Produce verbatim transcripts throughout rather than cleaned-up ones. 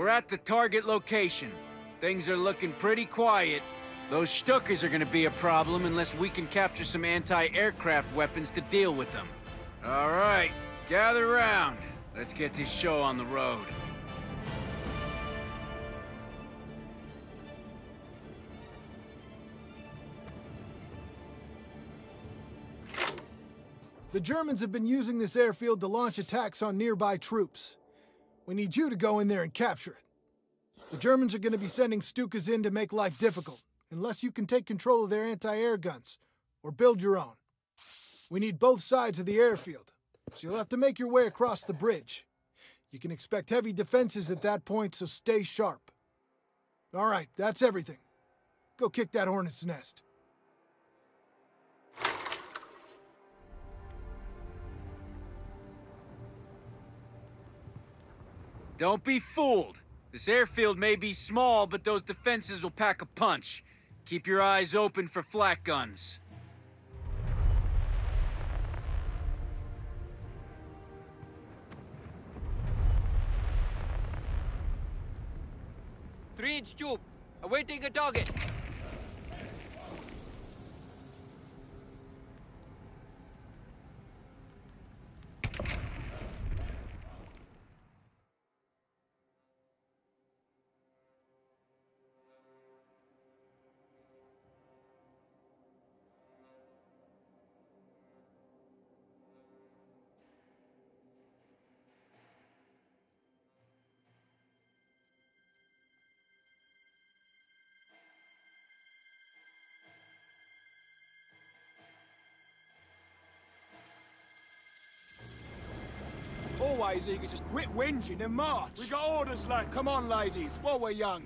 We're at the target location. Things are looking pretty quiet. Those Stukas are gonna be a problem unless we can capture some anti-aircraft weapons to deal with them. All right, gather round. Let's get this show on the road. The Germans have been using this airfield to launch attacks on nearby troops. We need you to go in there and capture it. The Germans are going to be sending Stukas in to make life difficult, unless you can take control of their anti-air guns, or build your own. We need both sides of the airfield, so you'll have to make your way across the bridge. You can expect heavy defenses at that point, so stay sharp. All right, that's everything. Go kick that hornet's nest. Don't be fooled. This airfield may be small, but those defenses will pack a punch. Keep your eyes open for flat guns. Three-inch tube, awaiting a target. Otherwise, you could just quit whinging and march. We got orders, lad. Come on, ladies, while we're young.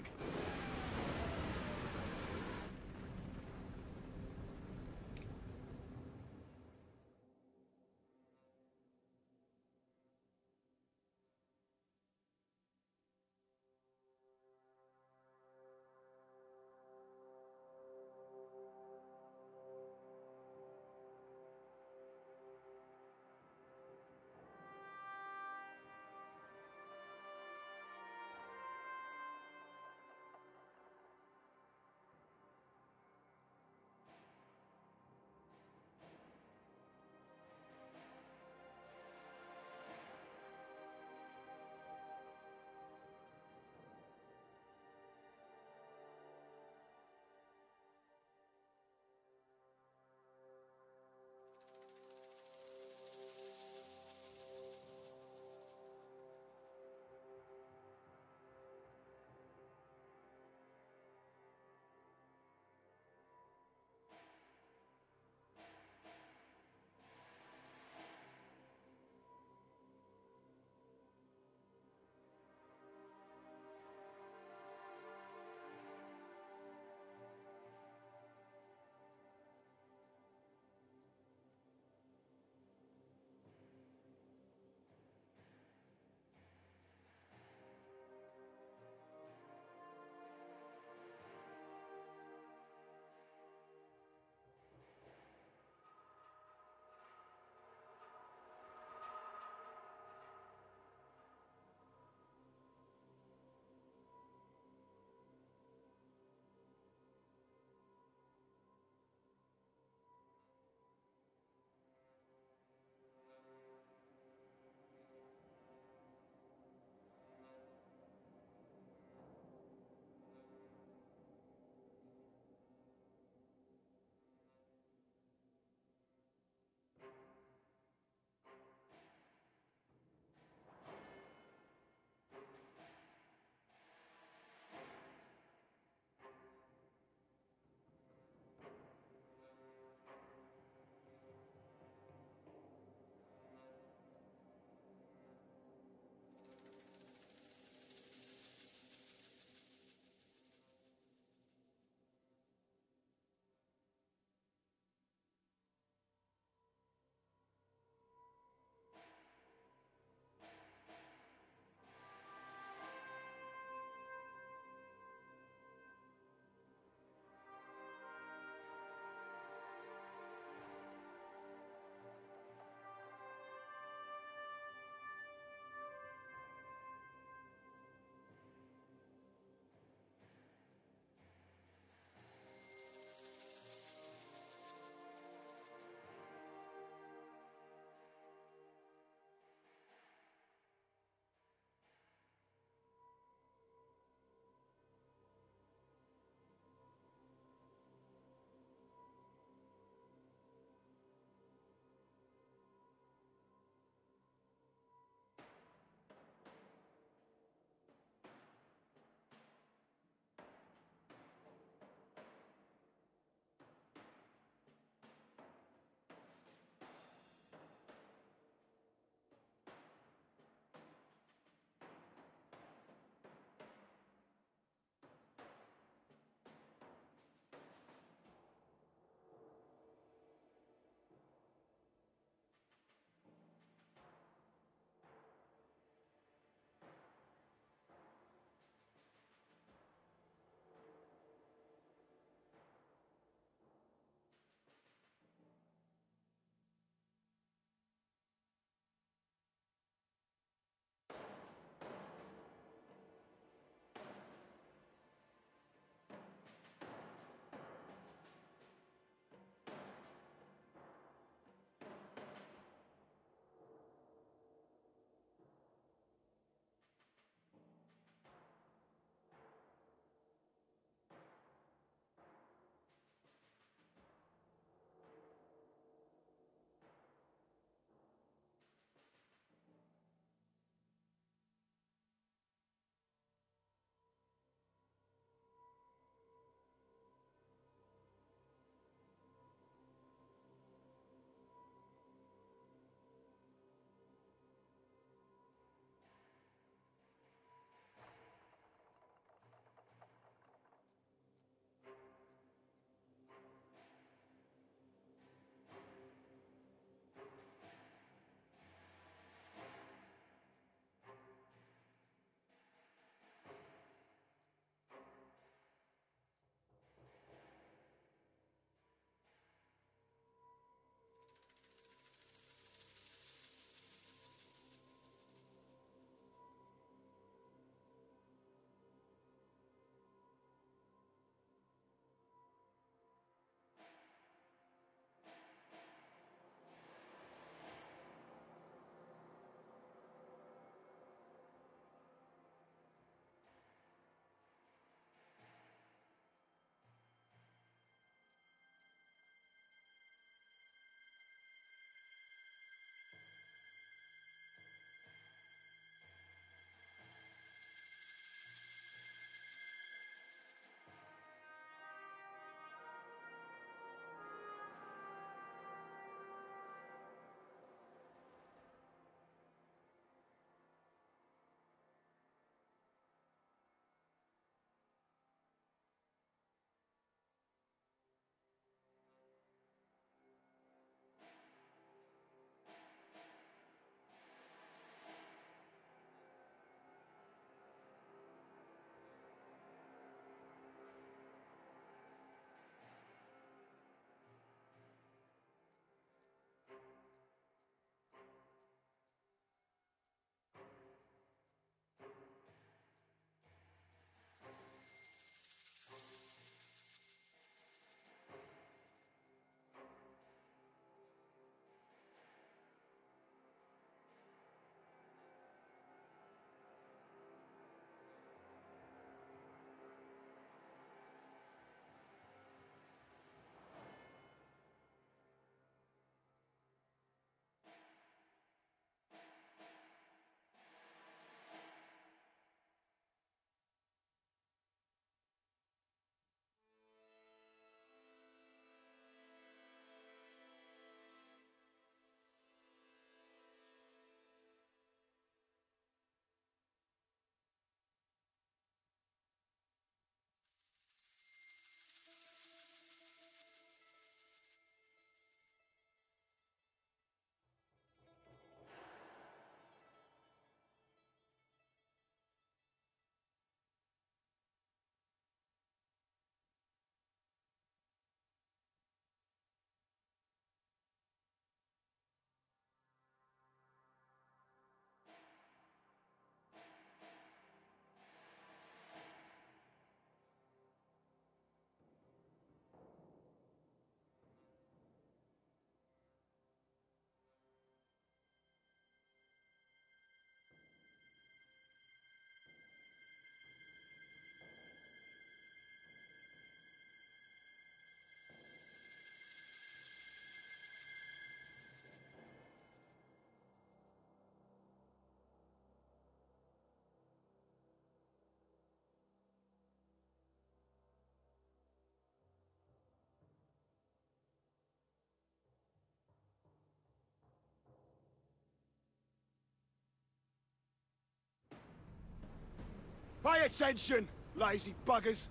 Pay attention, lazy buggers!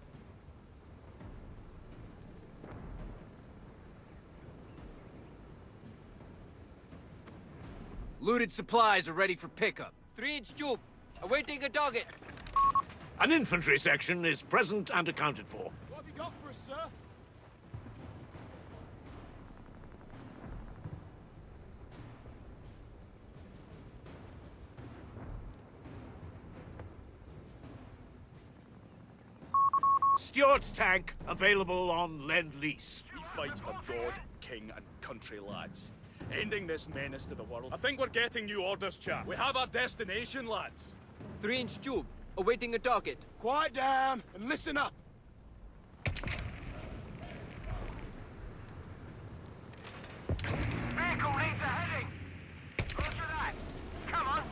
Looted supplies are ready for pickup. Three-inch tube, awaiting a target. An infantry section is present and accounted for. What have you got for us, sir? Stewart's tank, available on Lend-Lease. We fight for God, King, and country, lads. Ending this menace to the world. I think we're getting new orders, chap. We have our destination, lads. Three-inch tube, awaiting a target. Quiet down and listen up. Vehicle needs a heading. Roger that. Come on.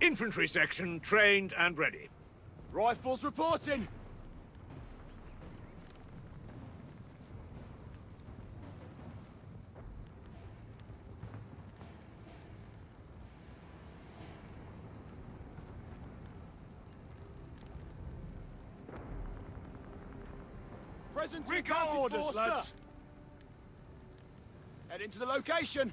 Infantry section trained and ready. Rifles reporting. Present recon orders, force, lads. Sir. Head into the location.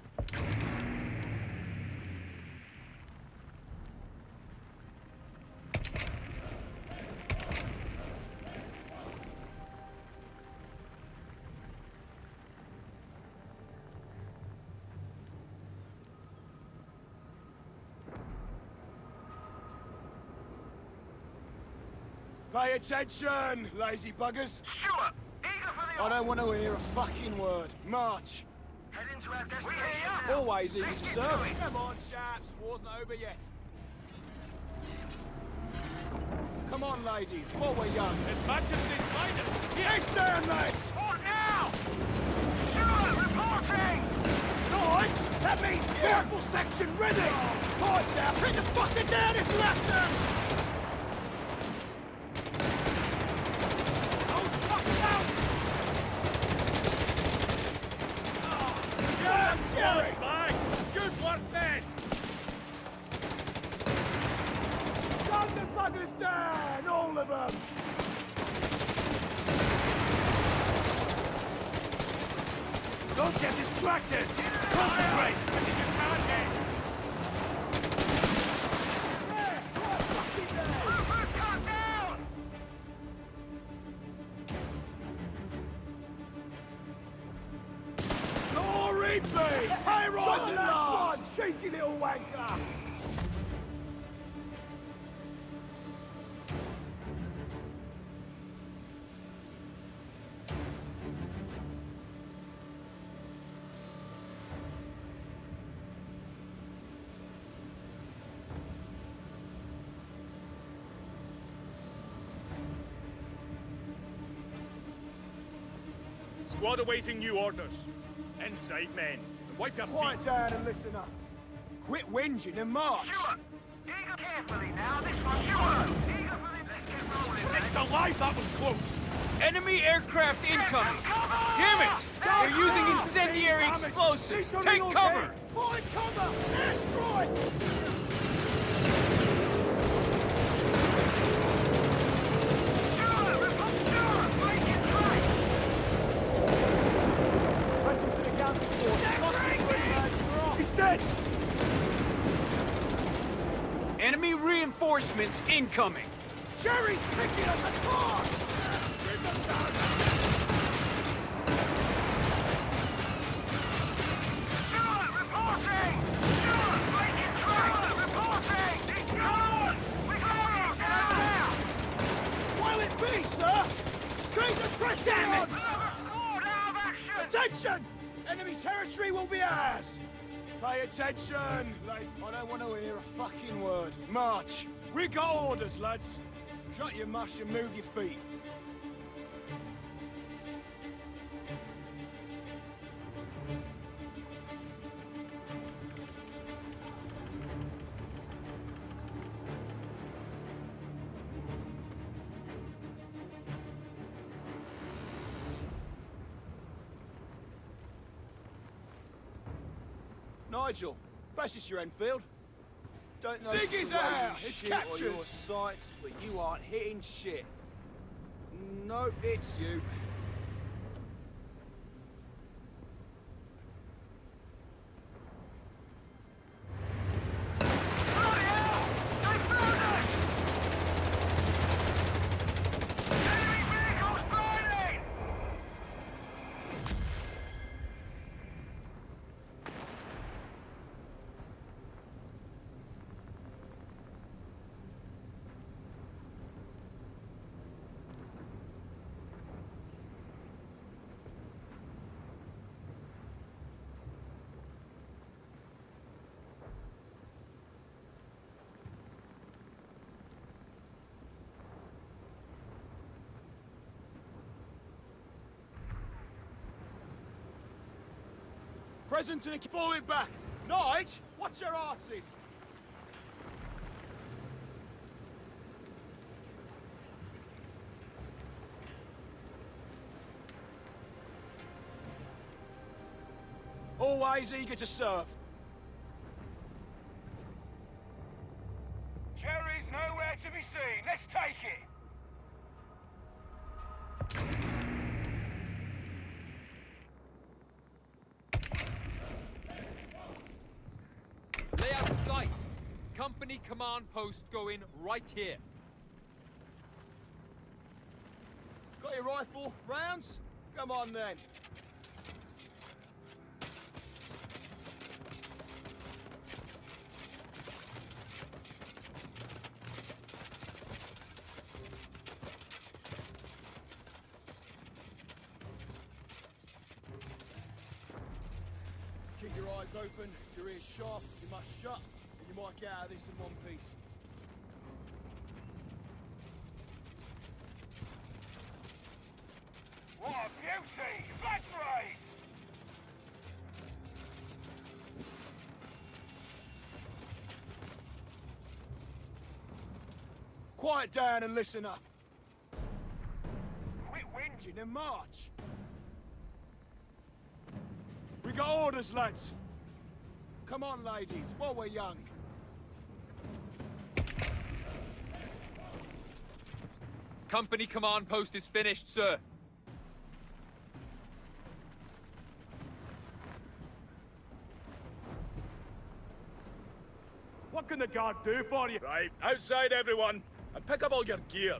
Pay attention, lazy buggers! Stuart, eager for the... I don't want to hear a fucking word. March! Head into our destination. We hear you. Always eager to serve. Come on, chaps. War's not over yet. Come on, ladies. While we're young. His Majesty's finest. Heads down, mates! Or now! Stuart, reporting! Right! That means careful section ready! Pipe oh. Down! Bring the fucking down if left hand! Squad awaiting new orders. Inside, men. Wipe your feet. Quiet down and listen up. Quit whinging and march. Sure. Eager carefully now. This one's sure. Eager for the... Let's get rolling. Christ alive, that was close. Enemy aircraft incoming. Damn it! They're using incendiary explosives. Take cover. Find cover. Asteroid. Enemy reinforcements incoming! Jerry's picking us apart! Stuart, reporting! Stuart, breaking track! Stuart, reporting! It's gone! We're going down now! Will it be, sir? Keep the pressure on! Attention! Enemy territory will be ours! Pay attention, lads. I don't want to hear a fucking word. March. We got orders, lads. Shut your mush and move your feet. Nigel, bash your Enfield. Don't know if you out. It's captured. Or your sights, but you aren't hitting shit. Nope, it's you. Present and fall it back. Nige, watch your asses. Always eager to serve. Cherry's nowhere to be seen. Let's take it. Company command post going right here. Got your rifle? Rounds? Come on then. Keep your eyes open, your ears sharp, you must shut. You might get out of this in one piece. What a beauty! Black race! Quiet down and listen up. Quit whinging and march. We got orders, lads. Come on, ladies, while we're young. Company command post is finished, sir. What can the guard do for you? Right, outside everyone, and pick up all your gear.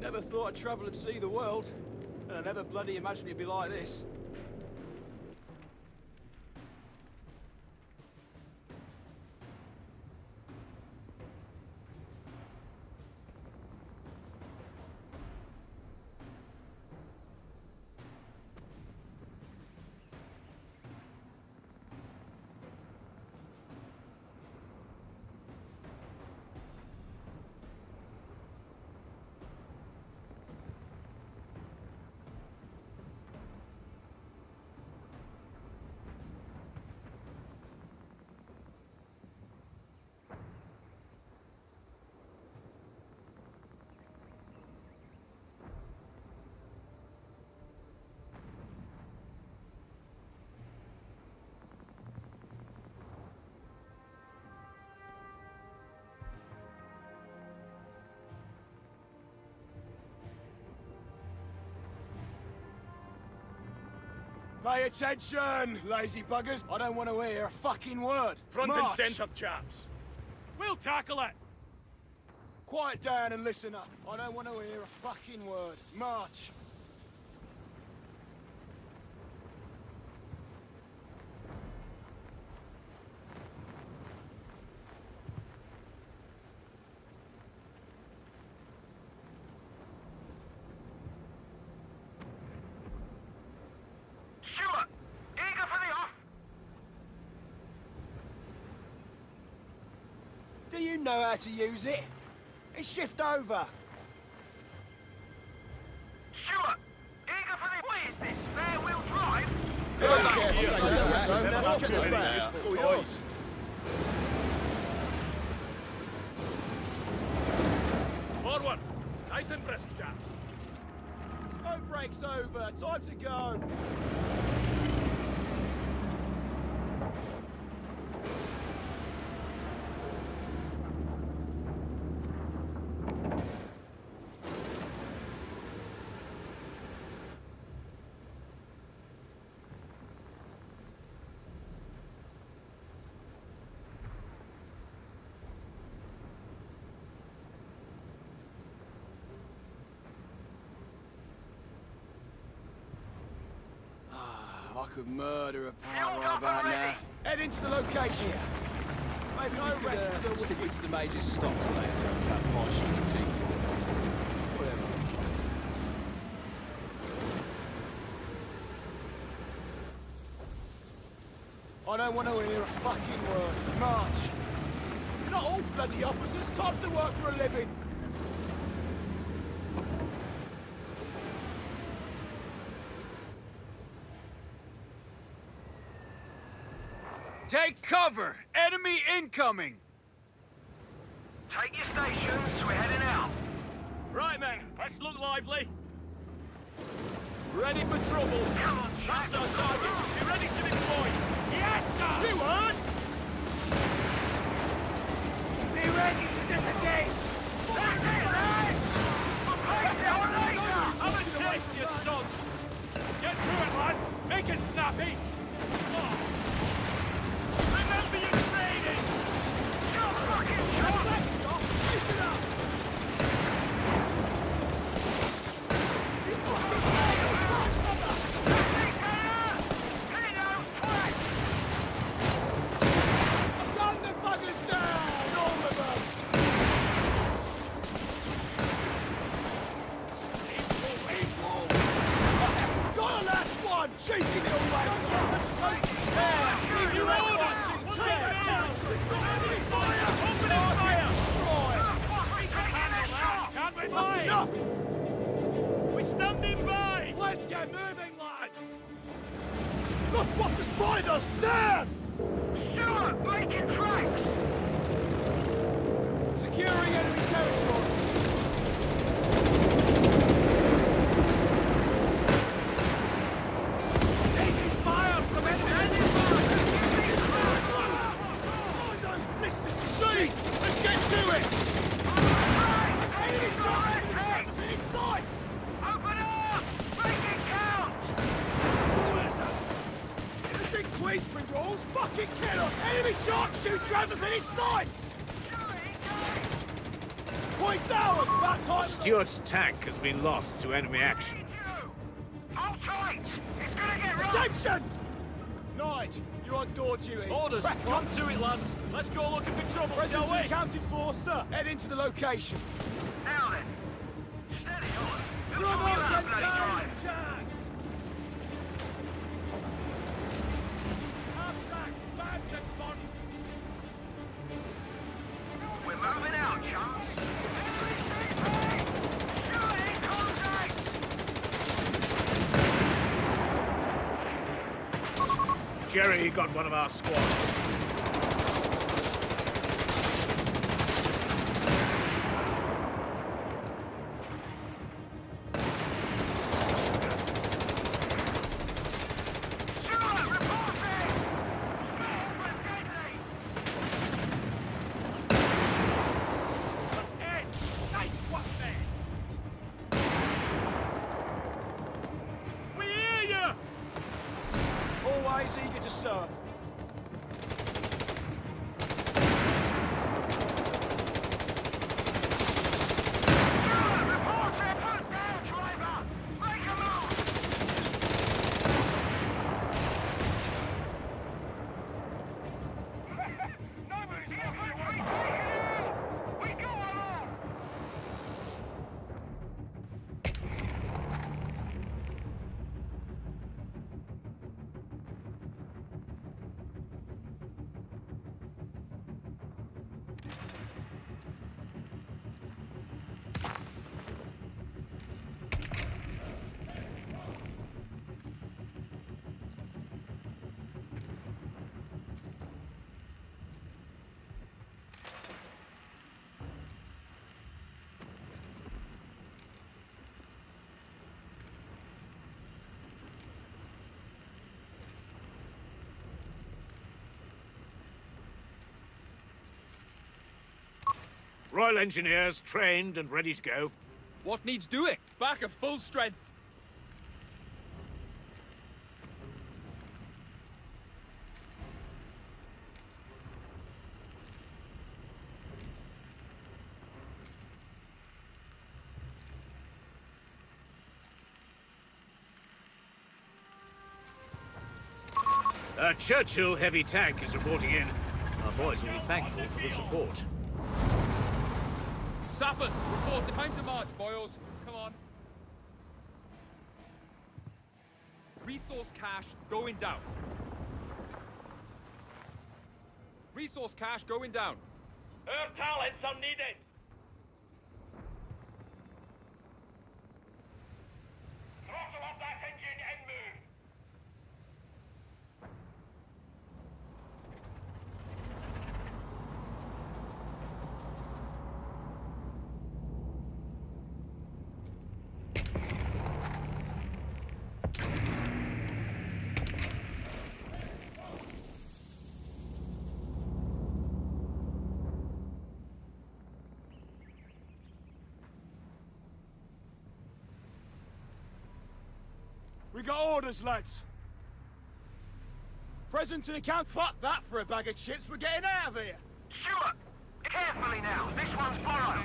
Never thought I'd travel and see the world, and I never bloody imagined it'd be like this. Pay attention, lazy buggers. I don't want to hear a fucking word. Front March. And centre, chaps. We'll tackle it. Quiet down and listen up. I don't want to hear a fucking word. March. You know how to use it. It's shift over. Sure. Eager for the... What is this? There wheel drive? Yeah, yeah, forward. Nice and brisk, chaps. Smoke break's over. Time to go. I could murder a power right about now. Head into the location. Yeah. Maybe no rest uh, for the slip into the major's stocks later. That's how Marshall's team. Whatever. I don't want to hear a fucking word. March. You're not all bloody officers. Time to work for a living. Take cover! Enemy incoming! Take your stations, we're heading out. Right, men, let's look lively. Ready for trouble. Come on, that's our target. Be ready to deploy. Yes, sir! You on! Be ready to disengage! That's it, man! Have a taste, you sods! Get through it, lads! Make it snappy! Stuart's tank has been lost to enemy action. Hold tight! It's gonna get rough! Attention! Knight, you're on door duty. Orders, come to it, lads. Let's go looking for trouble, shall we? Presence accounted for, sir. Head into the location. Now then. Steady on. Promotion down, Jack! We're moving out, Charles. Jerry, he got one of our squads. Sure, reporting! Nice one there! We hear you! Always eager to serve. Royal Engineers, trained and ready to go. What needs doing? Back at full strength. A Churchill heavy tank is reporting in. Our boys will be thankful for the support. Sappers, report the time to march, boys. Come on. Resource cache going down. Resource cache going down. Air pallets are needed. Throttle up that engine and move. We got orders, lads. Present to the camp. Fuck that for a bag of chips. We're getting out of here. Stuart, carefully now. This one's borrowed.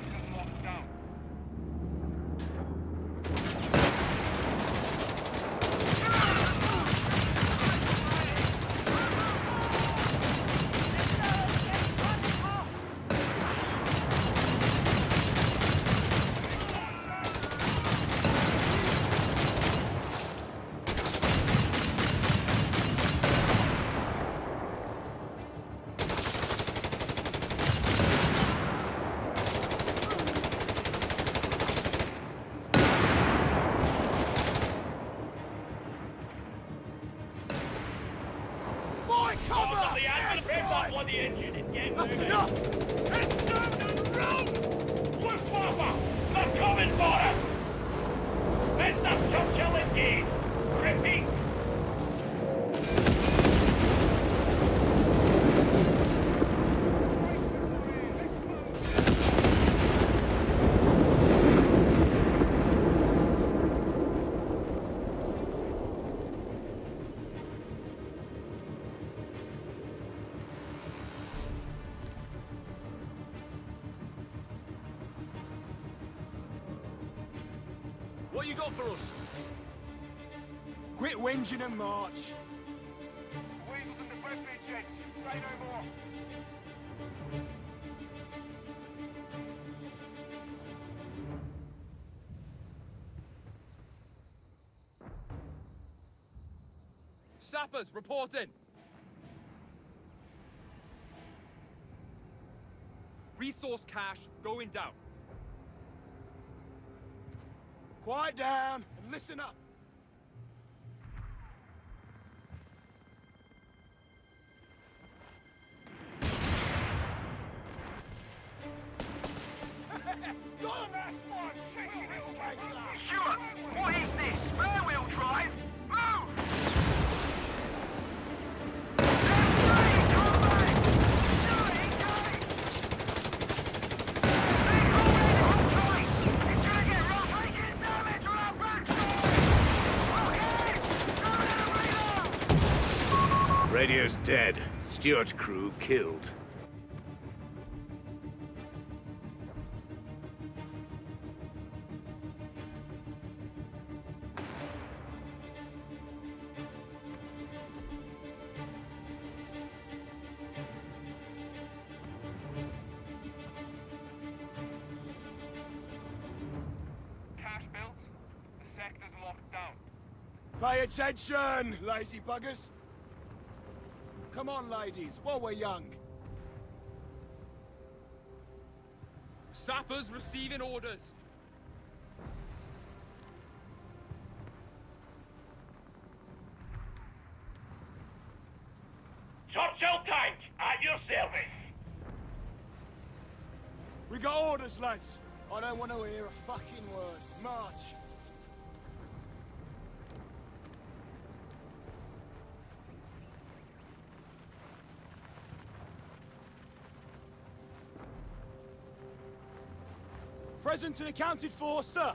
What you got for us? Quit whinging and march. Weasels and the breastfeed jets. Say no more. Sappers, report in. Resource cache going down. Quiet down and listen up. Got him! Stuart, what is this? Rear-wheel drive? Radio's dead. Stuart crew killed. Cash built. The sector's locked down. Pay attention, lazy buggers. Come on, ladies, while we're young. Sappers receiving orders. Churchill tank, at your service. We got orders, lads. I don't want to hear a fucking word. March. Present and accounted for, sir.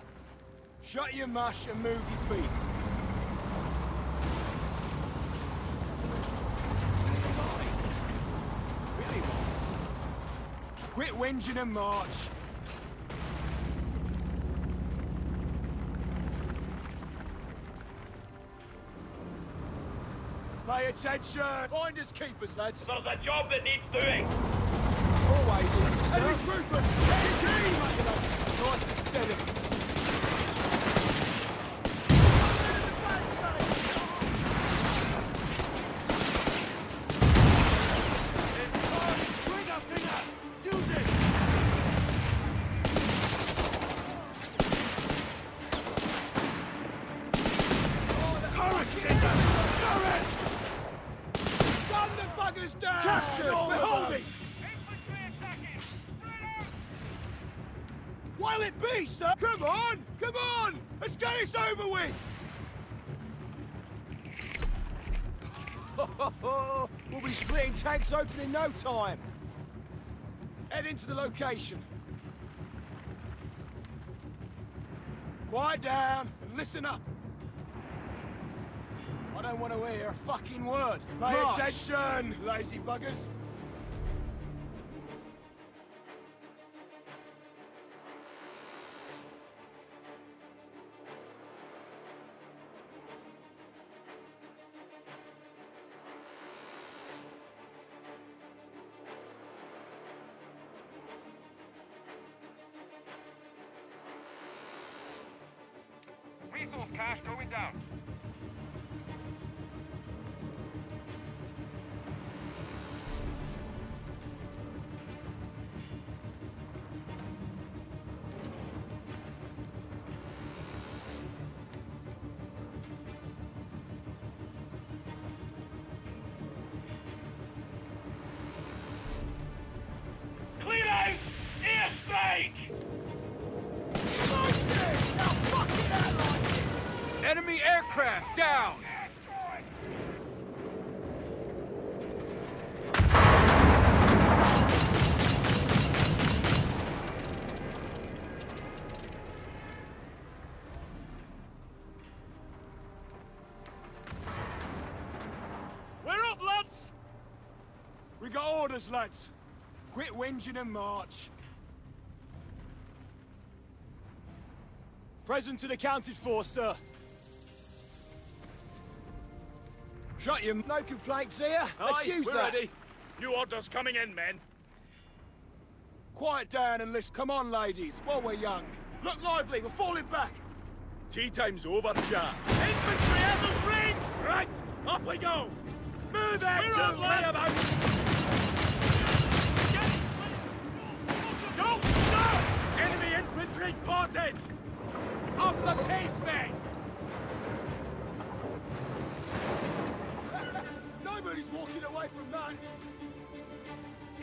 Shut your mush and move your feet. Really, boy? Quit whinging and march. Pay attention. Finders keepers, lads. There's a job that needs doing. Always is, sir. Every trooper, keep going. Nice and steady. Tank's open in no time. Head into the location. Quiet down and listen up. I don't want to hear a fucking word. Pay attention, lazy buggers. Cash going down. Lads, quit whinging and march. Present and accounted for, sir. Shut your... No complaints here. Let's use that. Ready. New orders coming in, men. Quiet down and listen. Come on, ladies, while we're young. Look lively, we're falling back. Tea time's over, chap. Infantry has us ranged! Right, off we go. Move out! We're on, lads! Don't stop! Enemy infantry spotted! Up the pace, men! Nobody's walking away from that!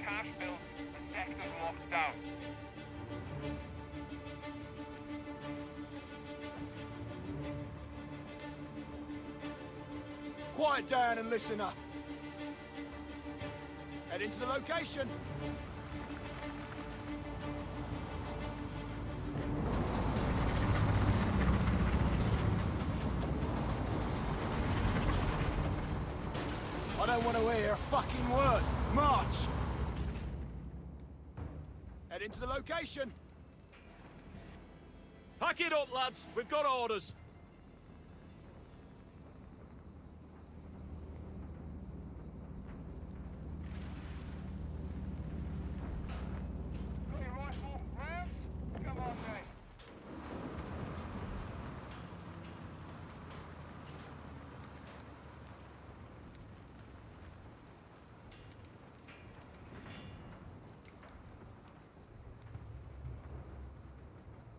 Cash built, the sector's locked down. Quiet down and listen up. Head into the location. I don't want to hear a fucking word. March! Head into the location. Pack it up, lads. We've got orders.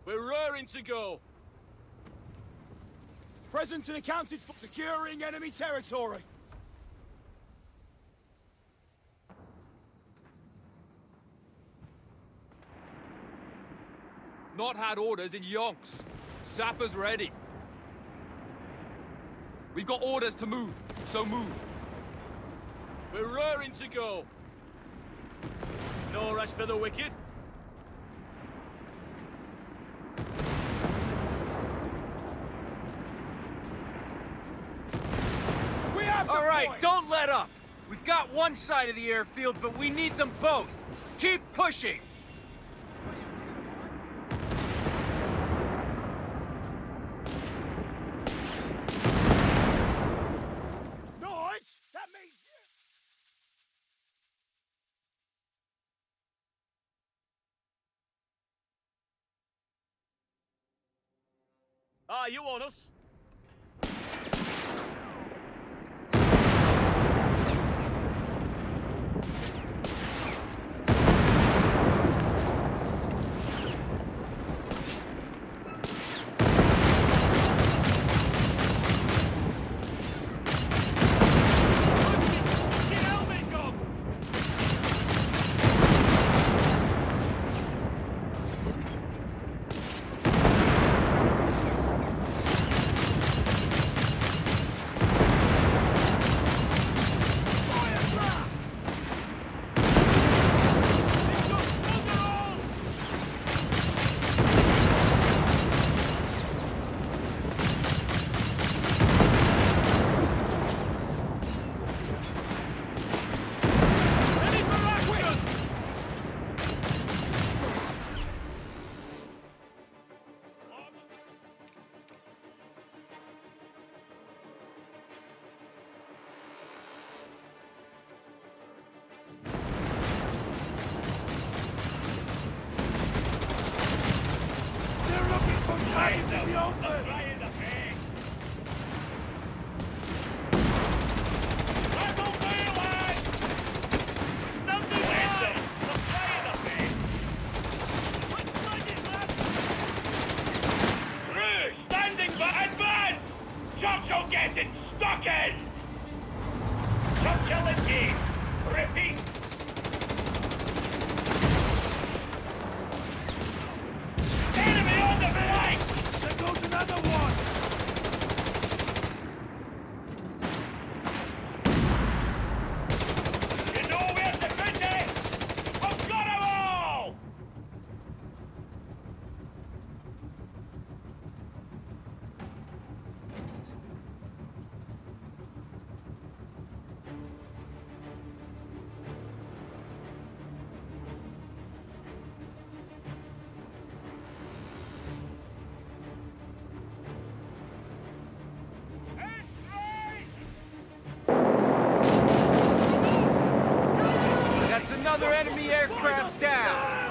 We're roaring to go. Present and accounted for. Securing enemy territory. Not had orders in yonks. Sappers ready. We've got orders to move, so move. We're roaring to go. No rest for the wicked. All right, don't let up. We've got one side of the airfield, but we need them both. Keep pushing. Ah, uh, you want us?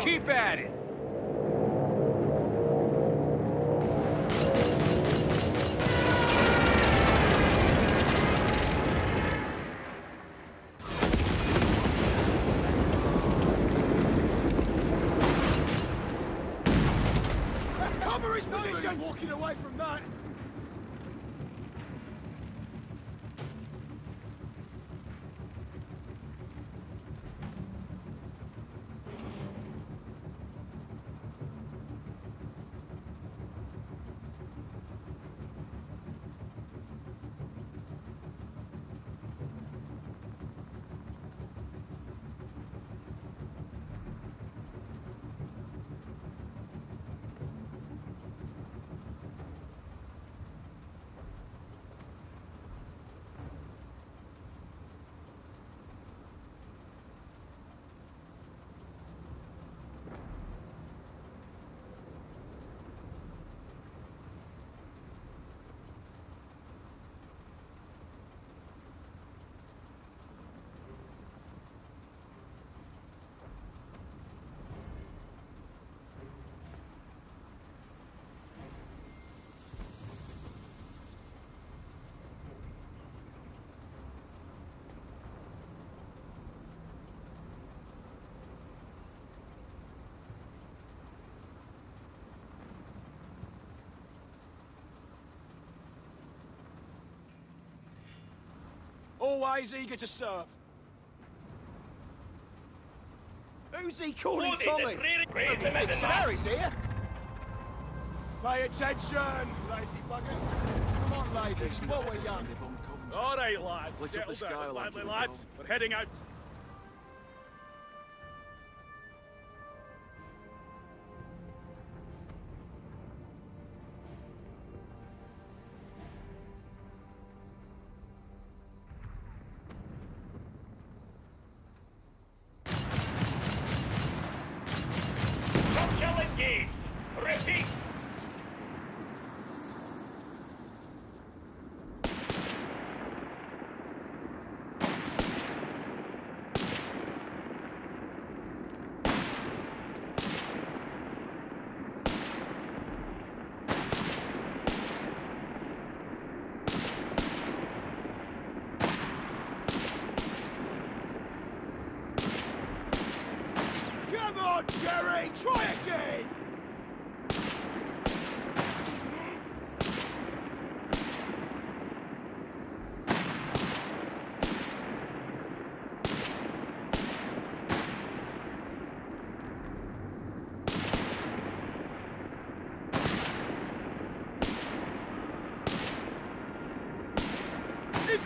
Keep at it! Cover his position! Walking away from that! Always eager to serve. Who's he calling Tommy? Big Harris here. Pay attention, lazy buggers. Come on, ladies, while we're young. All right, lads. Let's settle down, lively lads. We're heading out.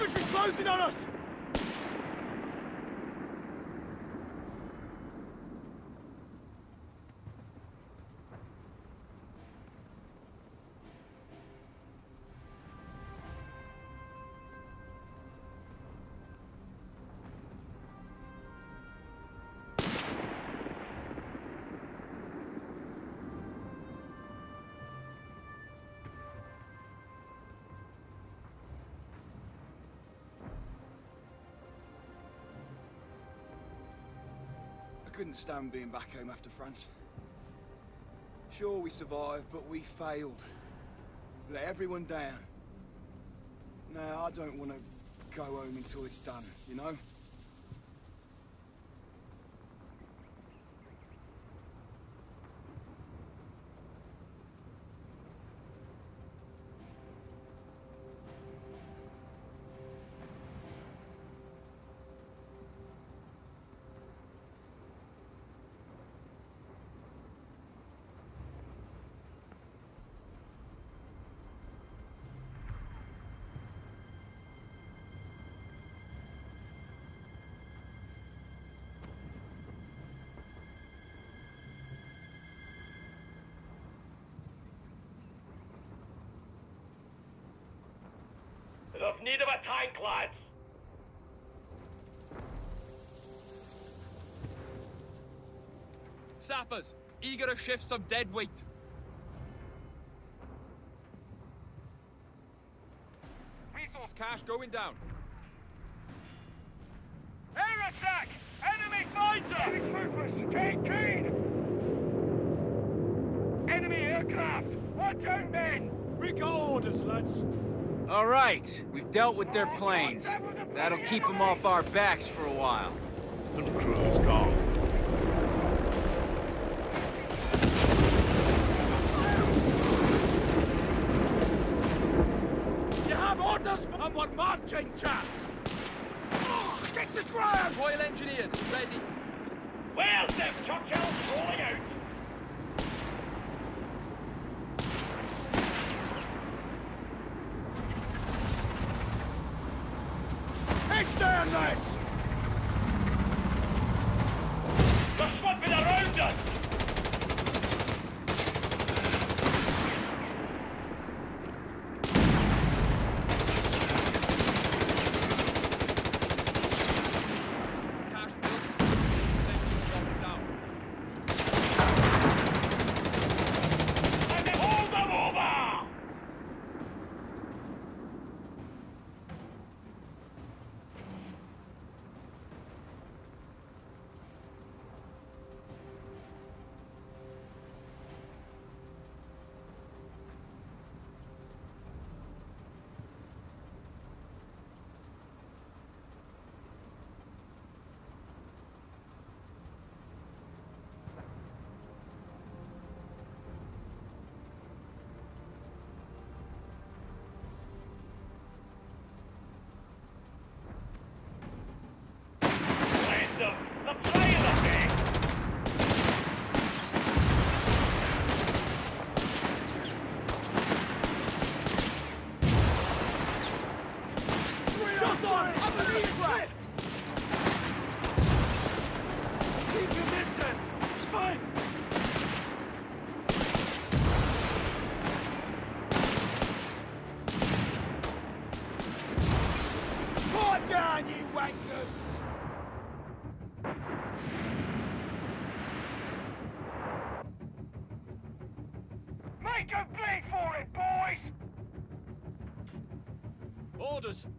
Infantry closing on us! I couldn't stand being back home after France. Sure, we survived, but we failed. Let everyone down. No, I don't want to go home until it's done, you know? Auf Niederbateinklatsch! Sappers, eager to shift some dead weight. Resource cache going down. Air attack! Enemy fighter! Enemy troopers, keep keen! Enemy aircraft! Watch out, men! We got orders, lads! All right, we've dealt with their planes. That'll keep them off our backs for a while. The crew's gone. You have orders from our marching chaps. Oh, get to ground! Royal Engineers, ready. Where's them Churchill trolling out? Down, lads! They're slipping around us! Cash built. Send down. And they hold them over!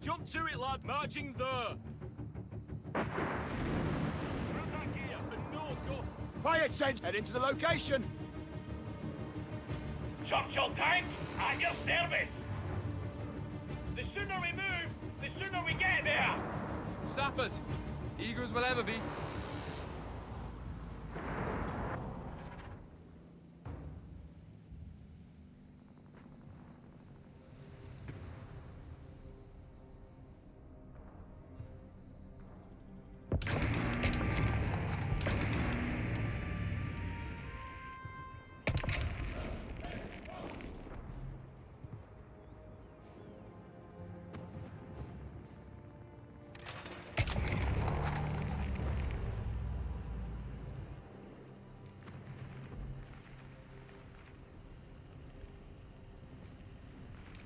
Jump to it, lad! Marching there! Run back here and no guff! Quiet, send! Head into the location! Churchill tank, at your service! The sooner we move, the sooner we get there! Sappers, eagles will ever be.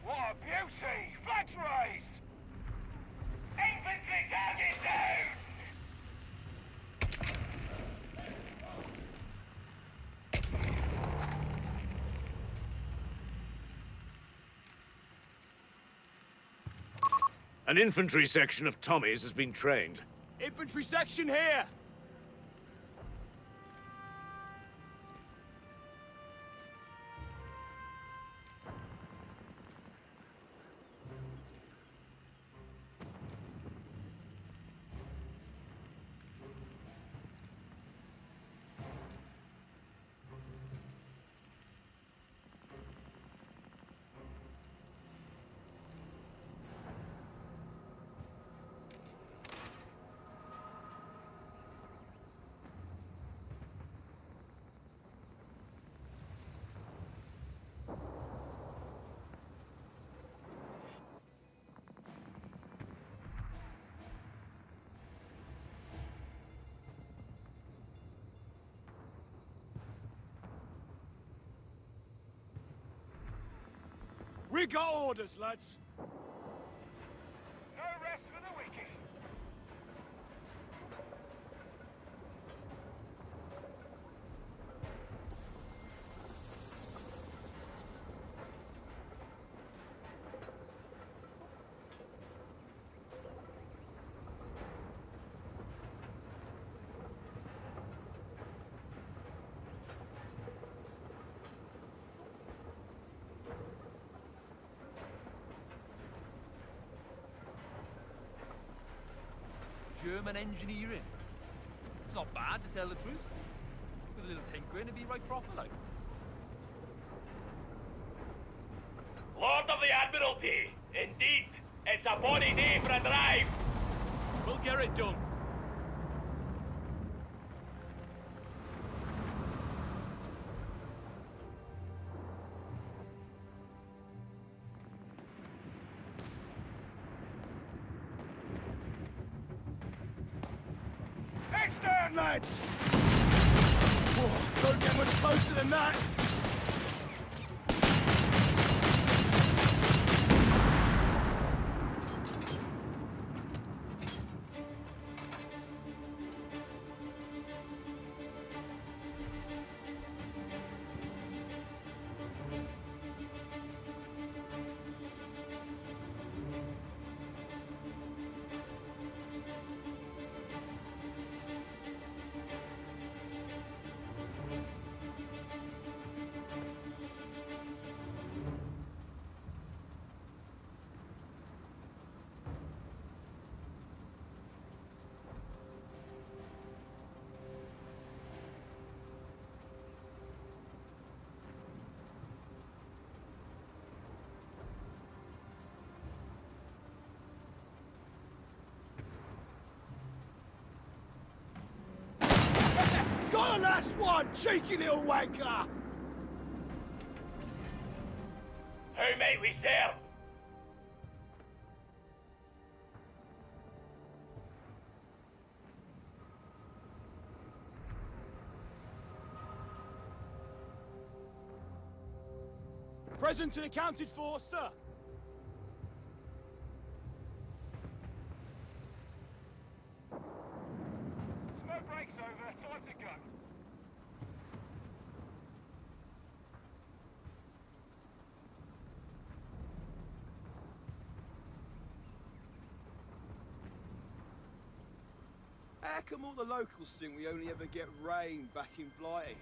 What a beauty! Flags raised! Infantry target down! An infantry section of Tommies has been trained. Infantry section here! We got orders, lads. No rest for the wicked. German engineering. It's not bad, to tell the truth. With a little tinkering, it'd be right proper, like. Lord of the Admiralty, indeed, it's a bonny day for a drive. We'll get it done. Lads! Oh, don't get much closer than that! Got on that one, cheeky little wanker! Who may we serve? Present and accounted for, sir. How come all the locals think we only ever get rain back in Blighty?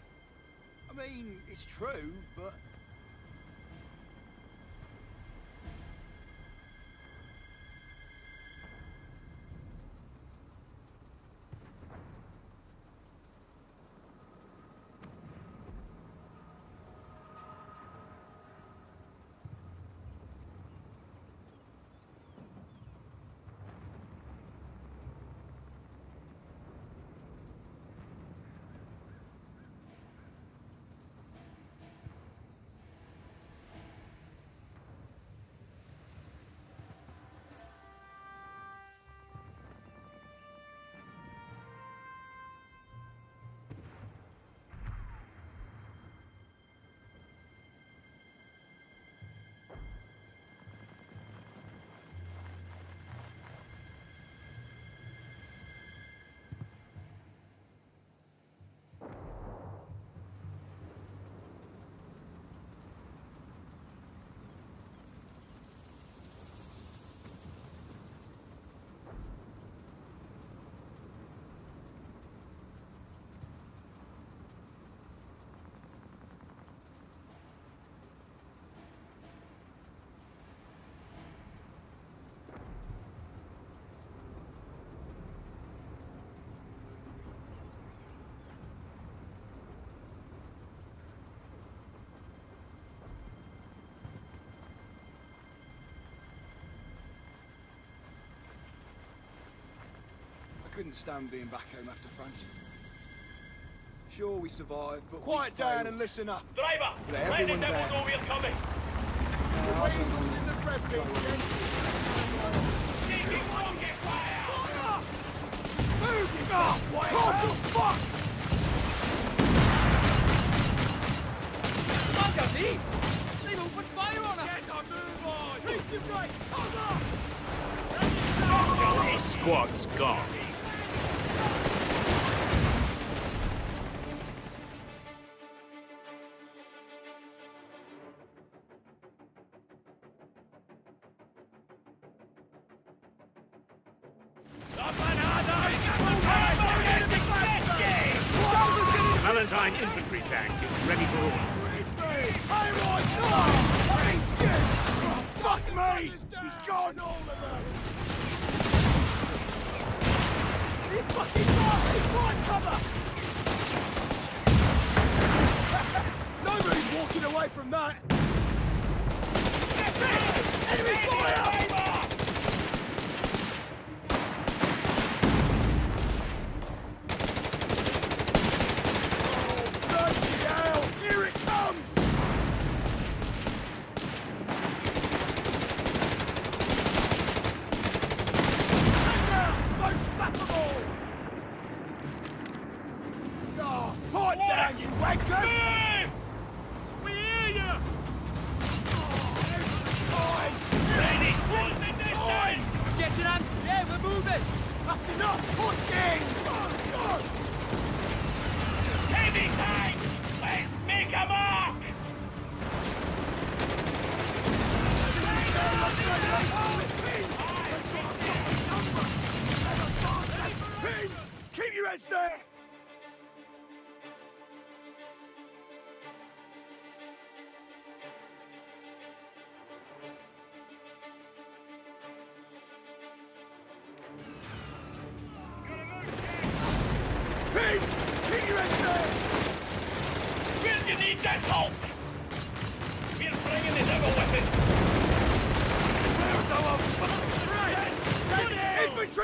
I mean, it's true, but... couldn't stand being back home after France. Sure, we survived, but quiet down and listen up. Driver, let the devils know we're coming. The weasels in the bread bin, gents. Rocket fire! Move it up! What the fuck? Magazine! They've opened fire on us! Get on, move on! Treat the break! Hold on! Our squad's gone. Infantry tank is ready for orders. I rise now! Oh, fuck me! He's gone, all of us! He's fucking gone! He's blind cover! Nobody's walking away from that! That's it! Enemy fire!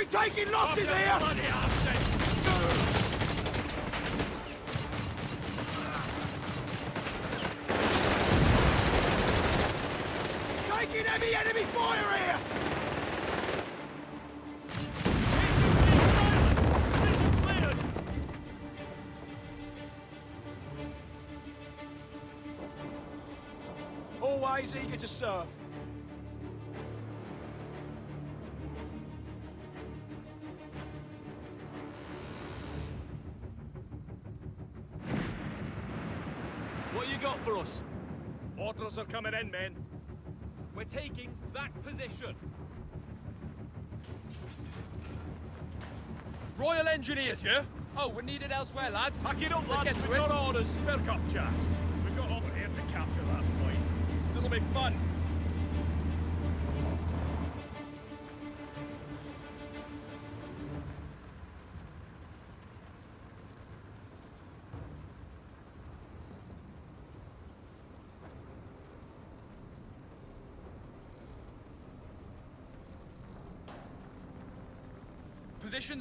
Taking losses here! Taking heavy enemy fire here! Always eager to serve. Us. Orders are coming in, men. We're taking that position. Royal Engineers, yeah? Oh, we're needed elsewhere, lads. Pack it up, Let's lads. We've got orders. Spare up, chaps. We've got over here to capture that point. It'll be fun.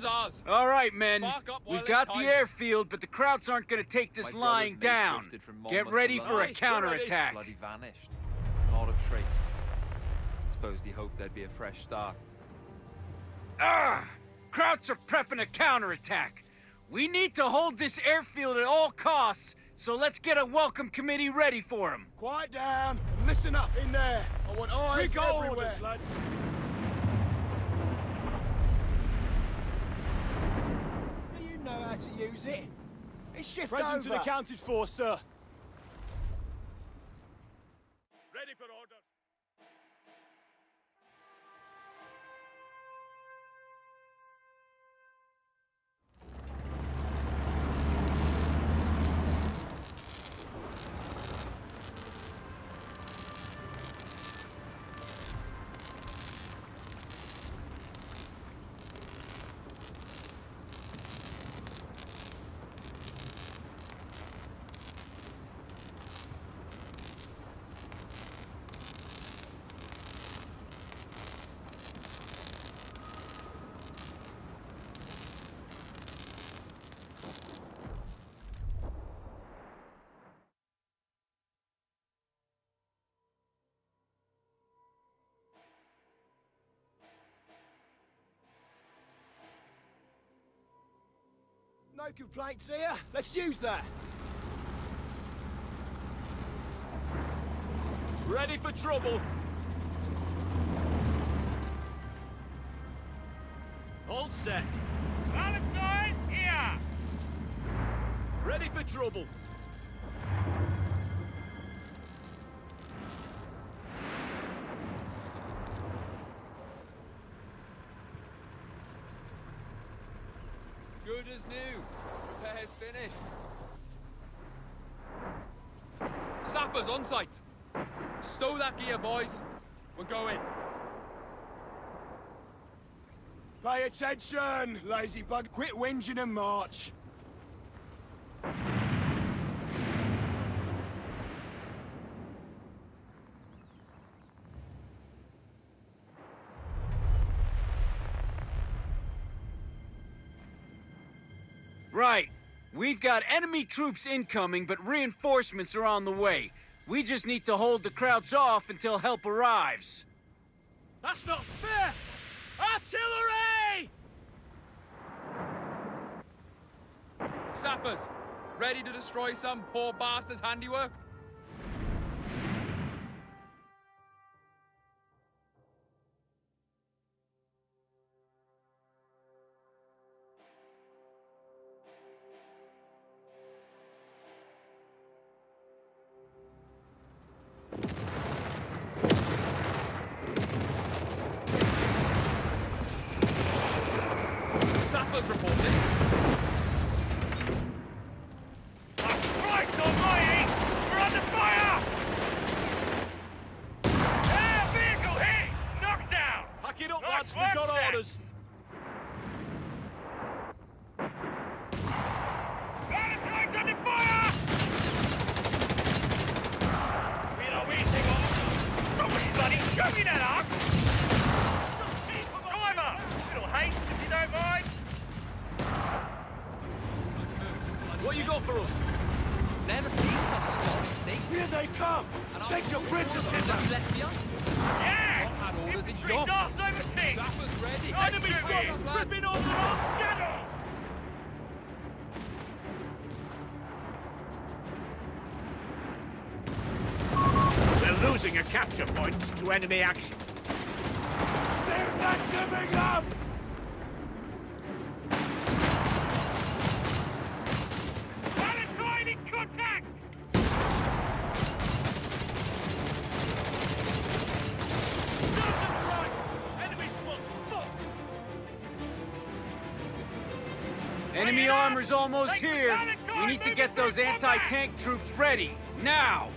Ours. All right, men. We've got the airfield, but the Krauts aren't going to take this lying down. Get ready for a counterattack. Bloody vanished. Not a trace. Supposed he hoped there'd be a fresh start. Ah! Krauts are prepping a counterattack. We need to hold this airfield at all costs, so let's get a welcome committee ready for him. Quiet down. Listen up in there. I want eyes everywhere. Orders, lads. Know how to use it. It's shift over. Present and accounted for, sir. Ready for order. Broken plates here. Let's use that. Ready for trouble. All set. Solid noise here. Ready for trouble. Good as new. Repairs finished. Sappers on site. Stow that gear, boys. We're going. Pay attention, lazy bug. Quit whinging and march. Right. We've got enemy troops incoming, but reinforcements are on the way. We just need to hold the crowds off until help arrives. That's not fair! Artillery! Sappers, ready to destroy some poor bastard's handiwork? Losing a capture point to enemy action. They're not giving up! Valentine in contact! Certain right! Enemy squad's fucked! Enemy armor's almost here. We need to get those anti-tank troops ready, now!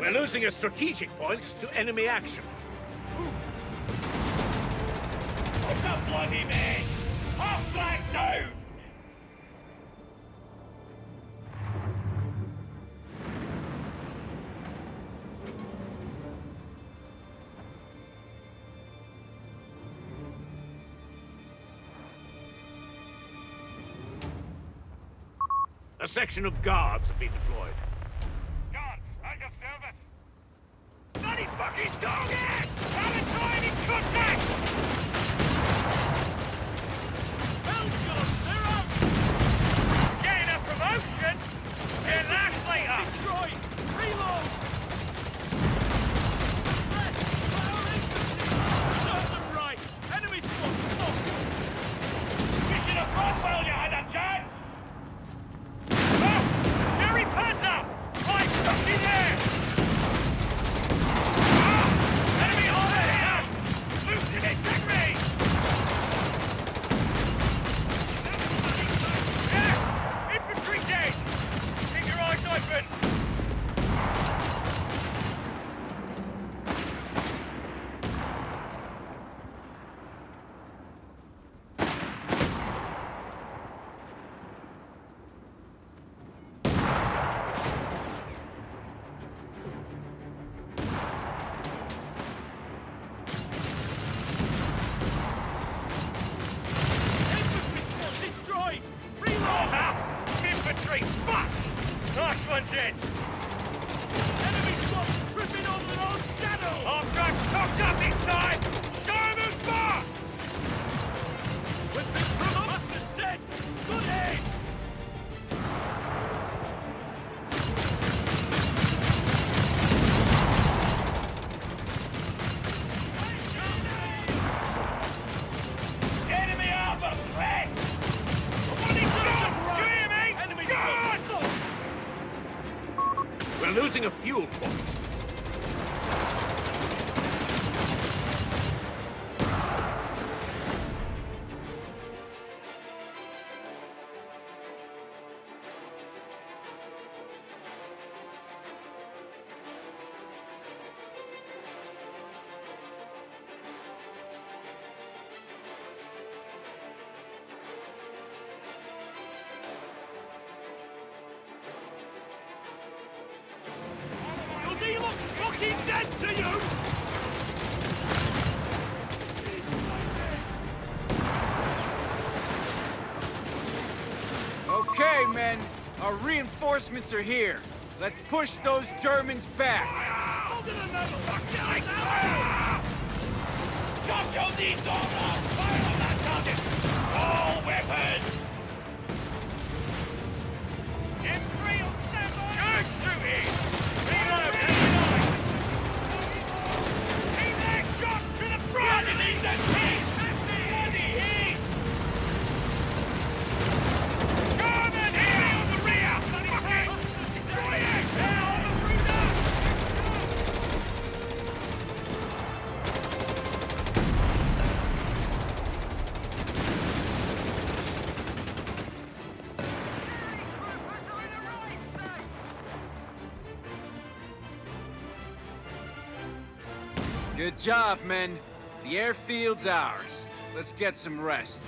We're losing a strategic point to enemy action. What's up, bloody man? Half flag down! A section of guards have been deployed. Fucking dog ass! Valentine in contact! Hell gods, they're up! Getting a promotion? It lasts later! Destroy! Reload! Suppress! Our infantry! Serves them right! Enemy squad! Fuck! You should have crossed while you had a chance! Ah! Harry Potter! two hundred! Enemy squads tripping over their own saddle! Our trucks cocked up inside! Show them who's boss! With big drum, Mustard's dead! Good aid! Losing a fuel point. He looks fucking dead to you! Okay, men. Our reinforcements are here. Let's push those Germans back. Hold it another fucking hour! Joshua needs order! Fire on that target! All weapons! M three on standby! Good shooting! Good job, men. The airfield's ours. Let's get some rest.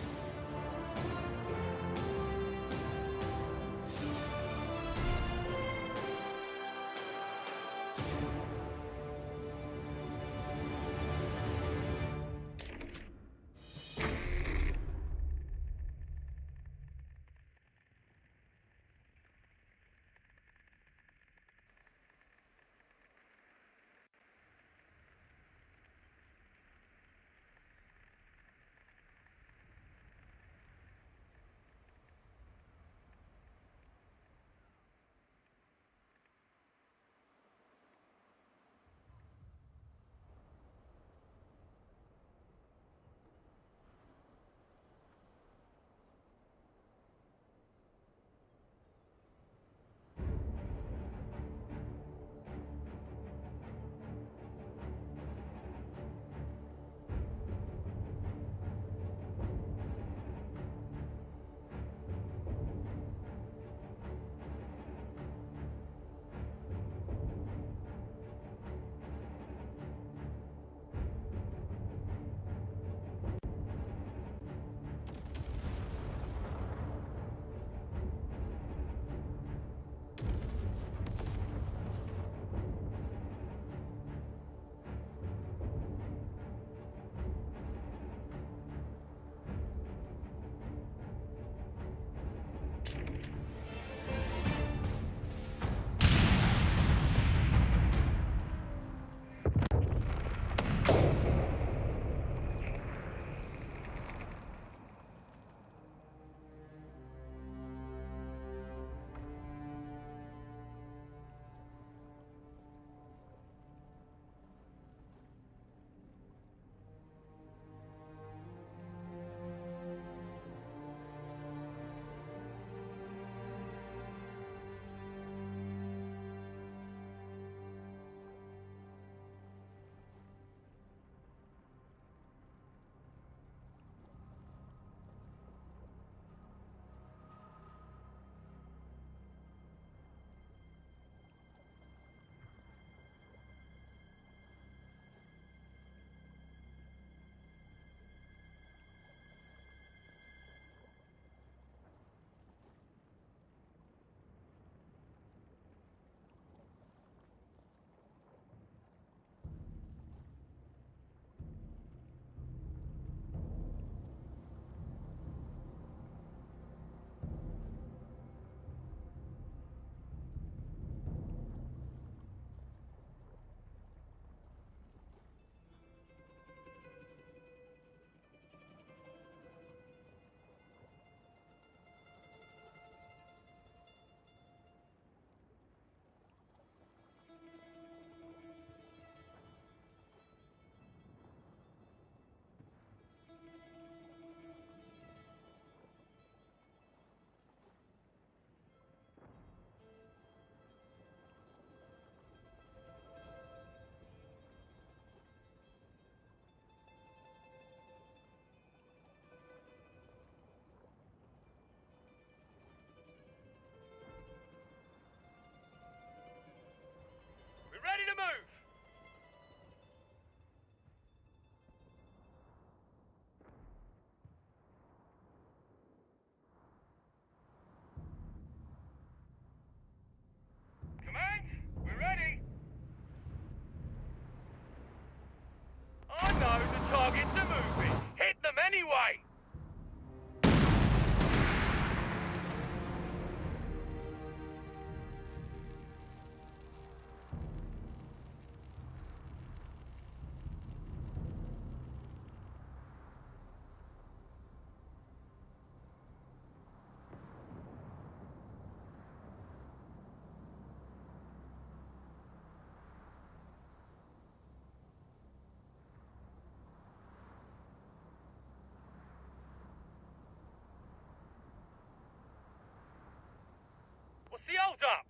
Hold up!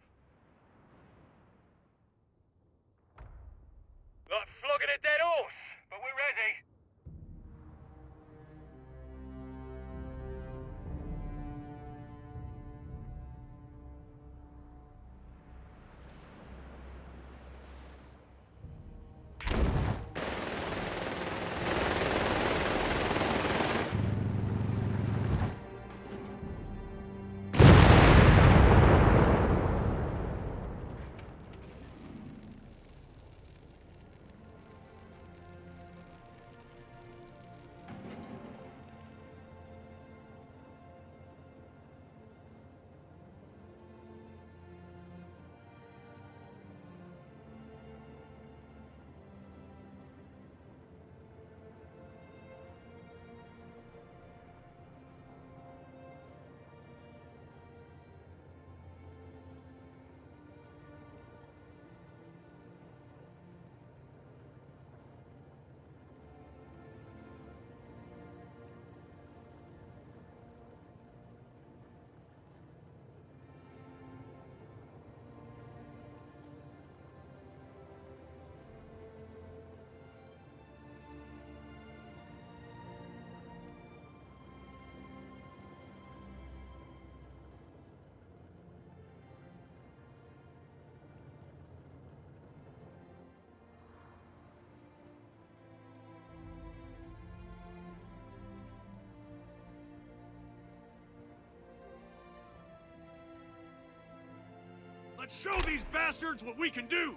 Like flogging a dead horse, but we're ready. Let's show these bastards what we can do!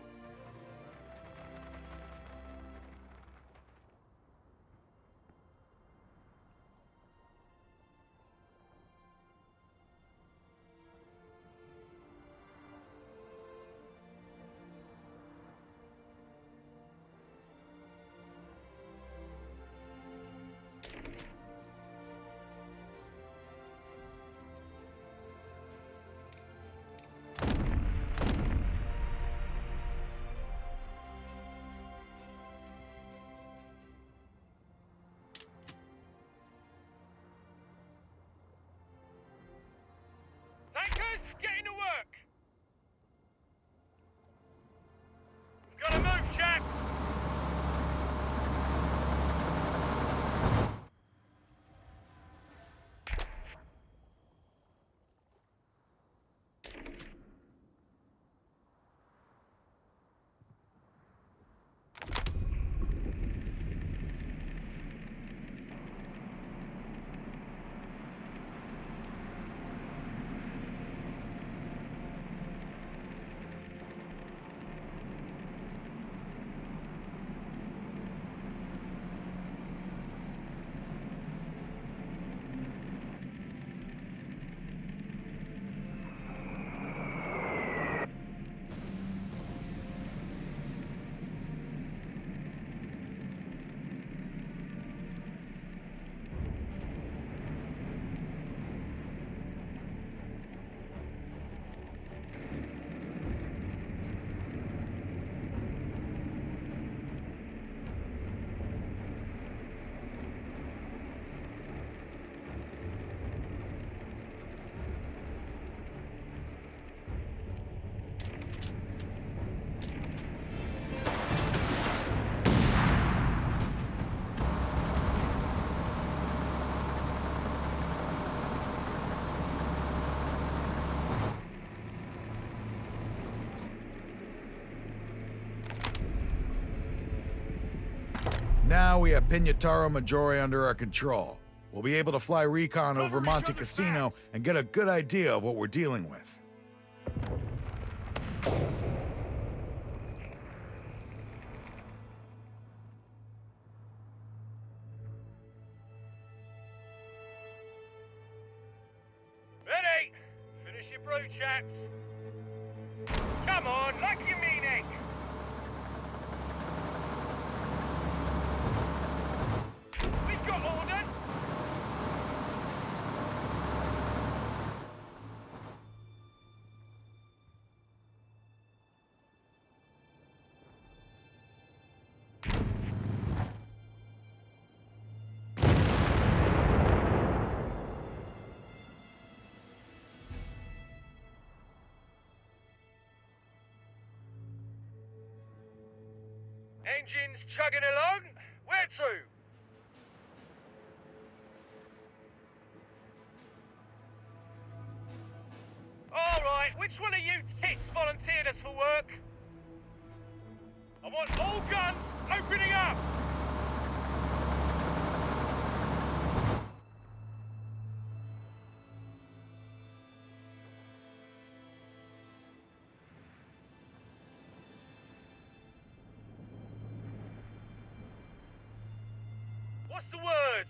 Getting to work! We've got to move, chaps! Now we have Pignataro Maggiore under our control. We'll be able to fly recon over Monte Cassino and get a good idea of what we're dealing with. Ready? Finish your brew, chaps. Come on, like you mean it. Engines chugging along. Where to? All right, which one of you tits volunteered us for work? I want all guns opening up! What's the word?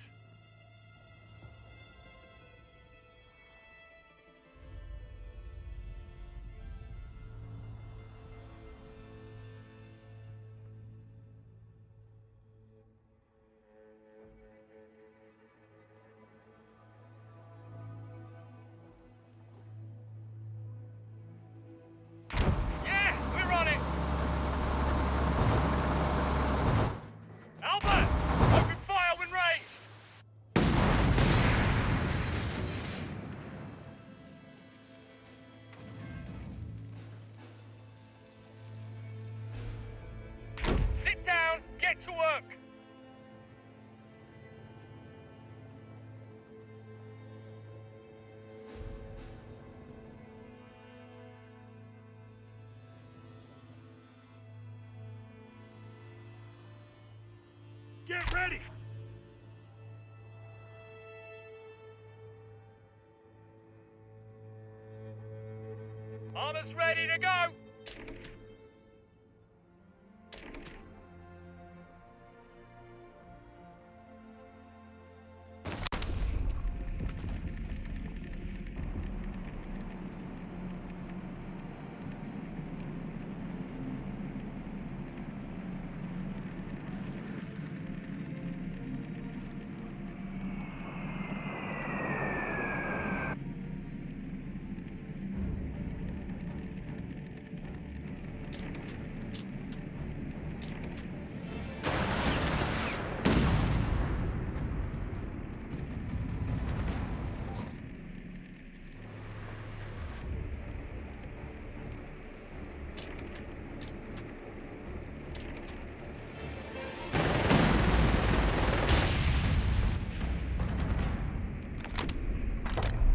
To work! Get ready! Armor's ready to go!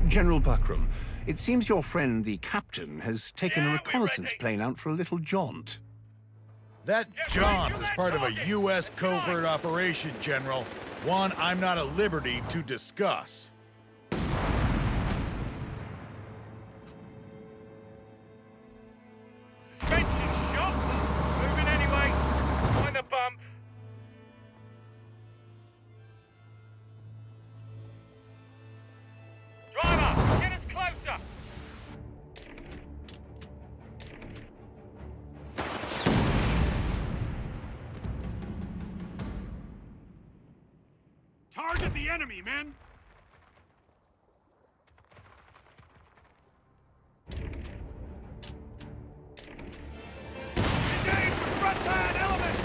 General Buckram, it seems your friend, the captain, has taken yeah, a reconnaissance plane out for a little jaunt. That jaunt is part of a U S covert operation, General. One I'm not at liberty to discuss. Suspension shot. Moving anyway. Find the bump. Target the enemy, men! Engage the front line element!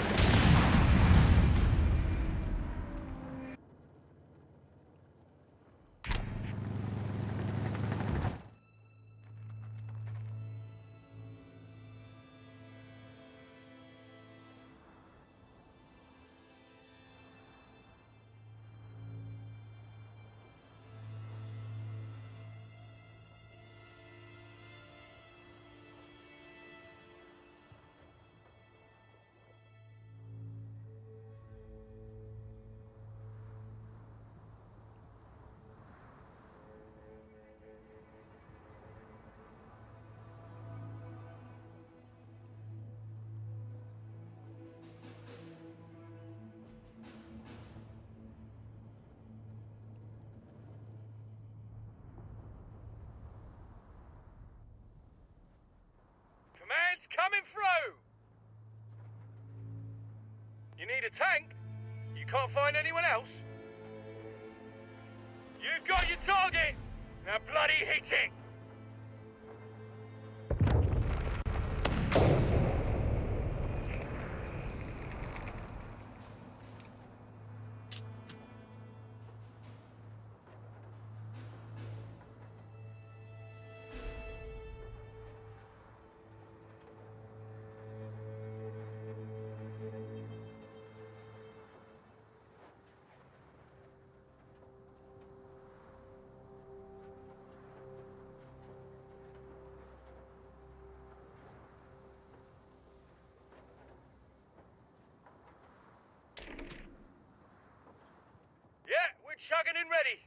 It's coming through! You need a tank? You can't find anyone else? You've got your target! Now bloody hit it! Shotgun and ready.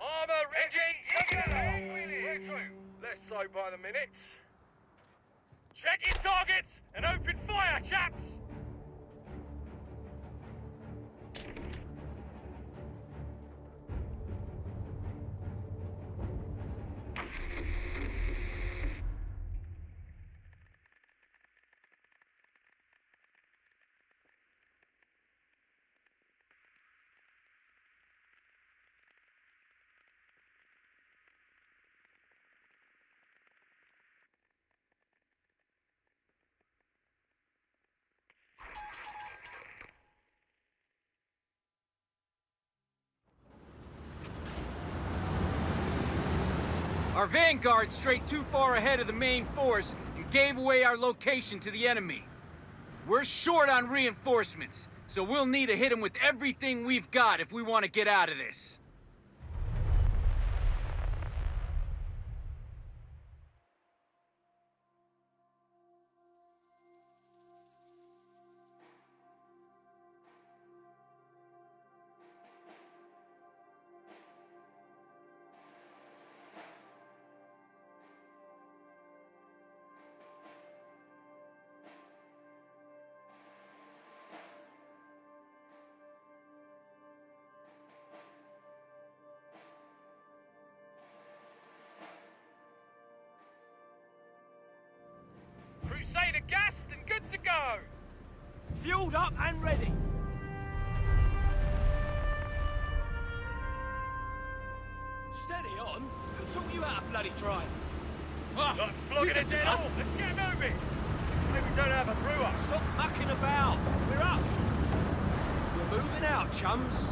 Armor ready. Engine, less so by the minute. Check your targets and open fire, chaps. Our vanguard strayed too far ahead of the main force and gave away our location to the enemy. We're short on reinforcements, so we'll need to hit them with everything we've got if we want to get out of this. Gassed and good to go. Fueled up and ready. Steady on. We'll sort you out a bloody drive. Ah, not flogging it dead all. Let's get moving. Maybe we don't have a brewer. Stop mucking about. We're up. We're moving out, chums.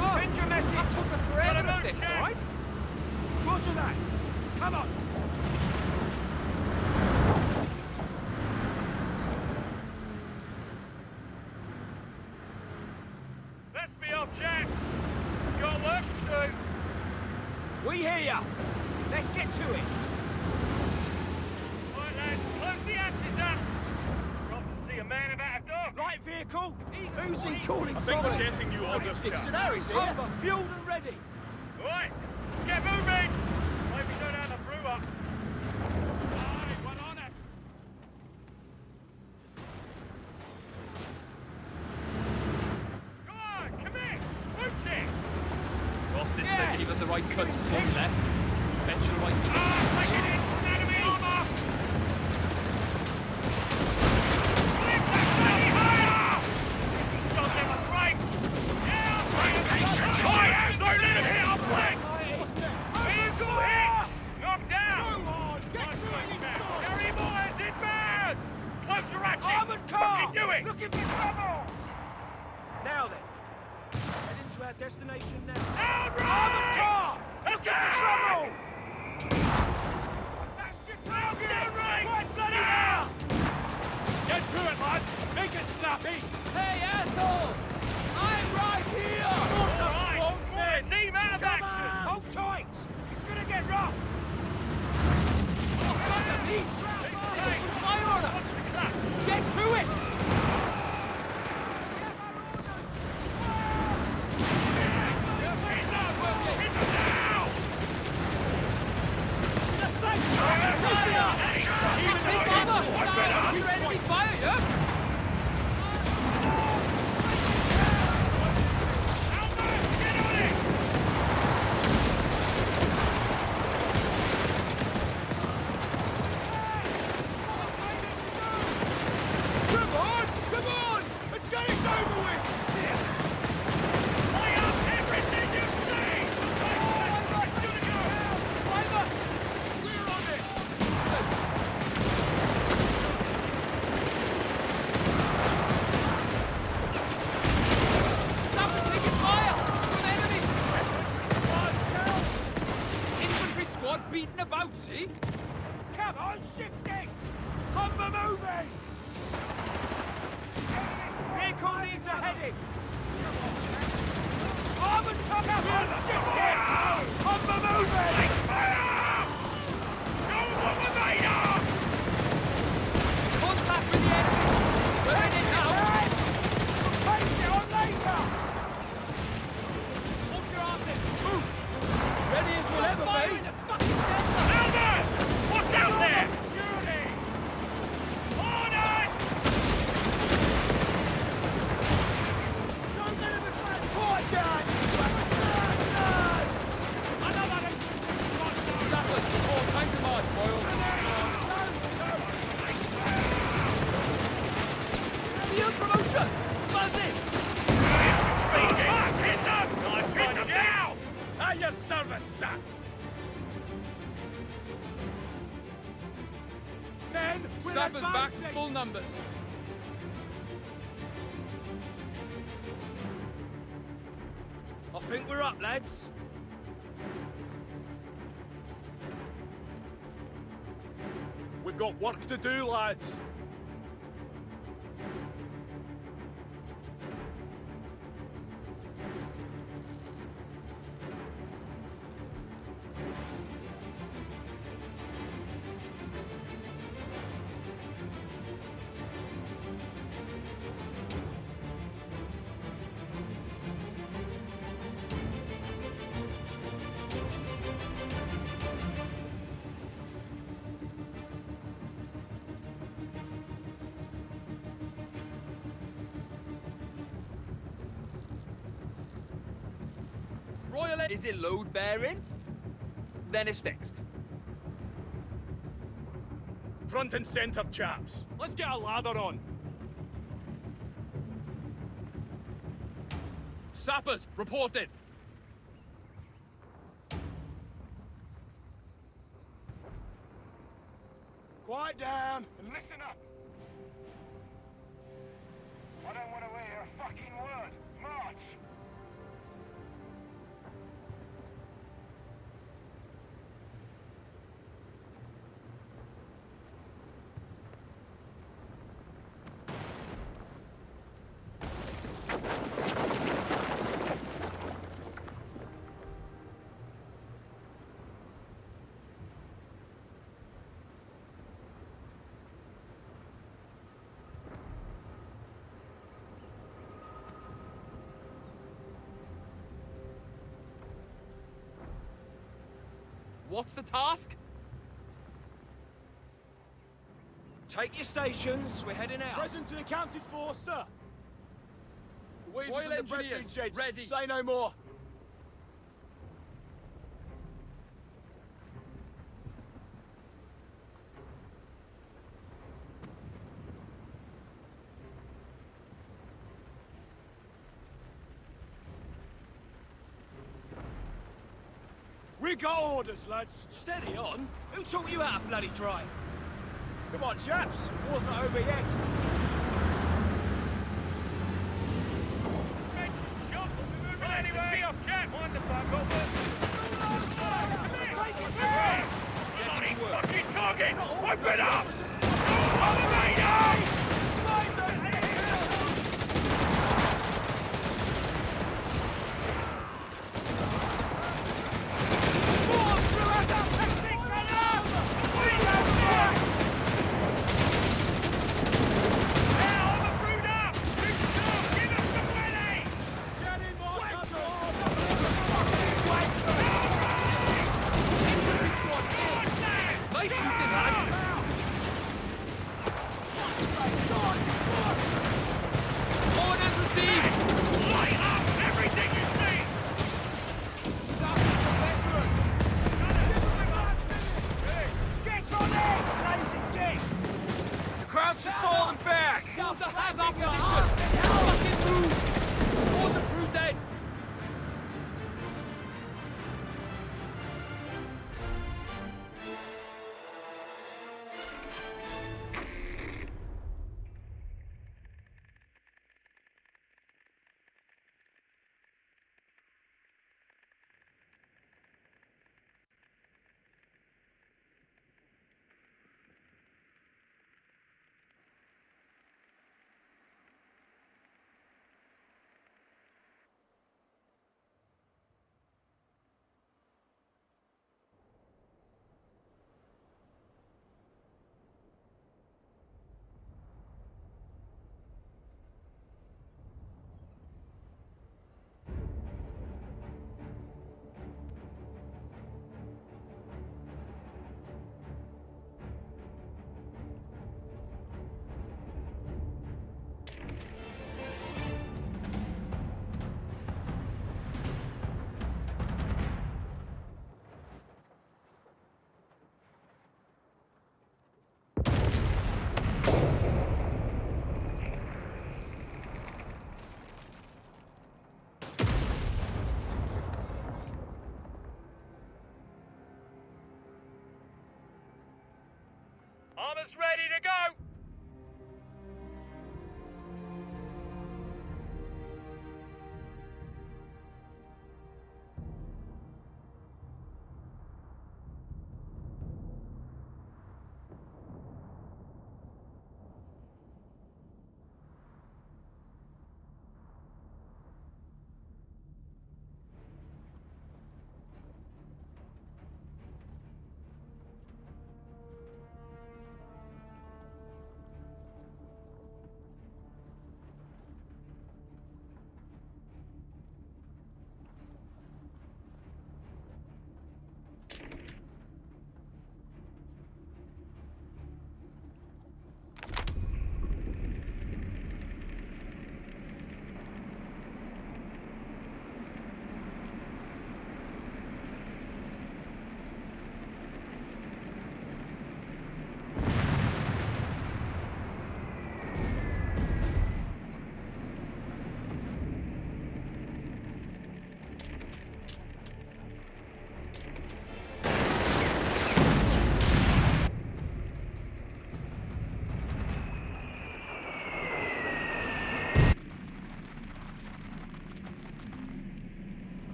Oh, send your message. I took us forever to this, right? Roger that. Come on. Let's get to it. All right, lads, close the hatches up. We're off to see a man about a dog. Right vehicle. Who's he calling? I think we're getting you on this dictionary. Over, fueled and ready. All right, let's get moving. Hope you don't have a brew up. All right, one on it. Come on, come in. Move it. Boss, it's yeah. They give us the right cut from left. Like, ah, take it in! Enemy armor! Lift that bloody higher! Don't ever break! Down! Fire! Don't let him hit our flanks! Vehicle hits! Knocked down! Nice going back! Harry boys, inbound! Close your ratchet! Fucking do it! Looking for trouble! Now then, head into our destination now. Outrage! Armored car! Looking for trouble! That shit's out right! Bloody hell! Get through it, lads! Make it snappy! Hey, asshole! I'm right here! All right! Team out of action! Hold tight! It's gonna get rough! Get through it! Fire! Go, what was I? Fire! snipers back, full numbers. I think we're up, lads. We've got work to do, lads. Is it load-bearing? Then it's fixed. Front and center, chaps. Let's get a ladder on. Sappers, reported. Quiet down and listen up. I don't want to hear a fucking word. March! What's the task? Take your stations, we're heading out. Present to the county force, sir. The weasels and the breadfruit sheds, ready. Say no more. We got orders, lads. Steady on. Who taught you how to bloody drive? Come on, chaps. War's not over yet. Anyway, off cat. Mind the fuck over. Take it back. Bloody fucking target. Open up. Holiday!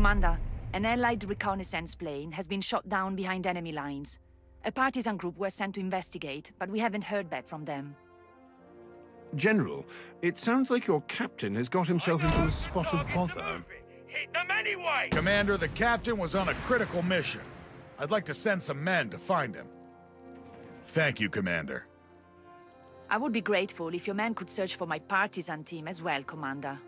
Commander, an Allied reconnaissance plane has been shot down behind enemy lines. A partisan group were sent to investigate, but we haven't heard back from them. General, it sounds like your captain has got himself into a spot of bother. Hit them anyway! Commander, the captain was on a critical mission. I'd like to send some men to find him. Thank you, Commander. I would be grateful if your men could search for my partisan team as well, Commander.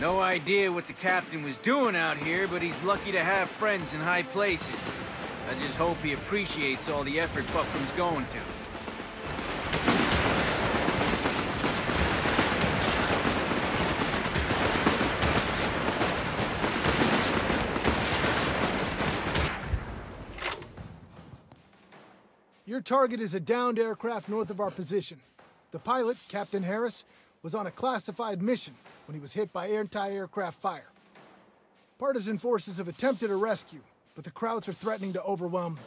No idea what the captain was doing out here, but he's lucky to have friends in high places. I just hope he appreciates all the effort Buckram's going to. Your target is a downed aircraft north of our position. The pilot, Captain Harris, was on a classified mission when he was hit by anti-aircraft fire. Partisan forces have attempted a rescue, but the crowds are threatening to overwhelm them.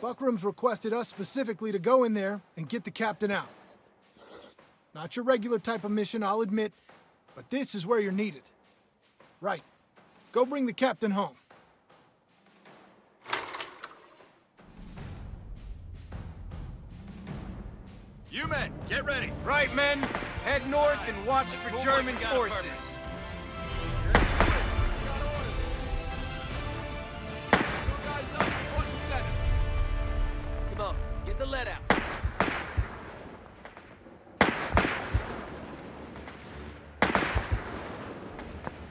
Buckram's requested us specifically to go in there and get the captain out. Not your regular type of mission, I'll admit, but this is where you're needed. Right. Go bring the captain home. You men, get ready. Right, men. Head north and watch for German forces. Come on, get the lead out.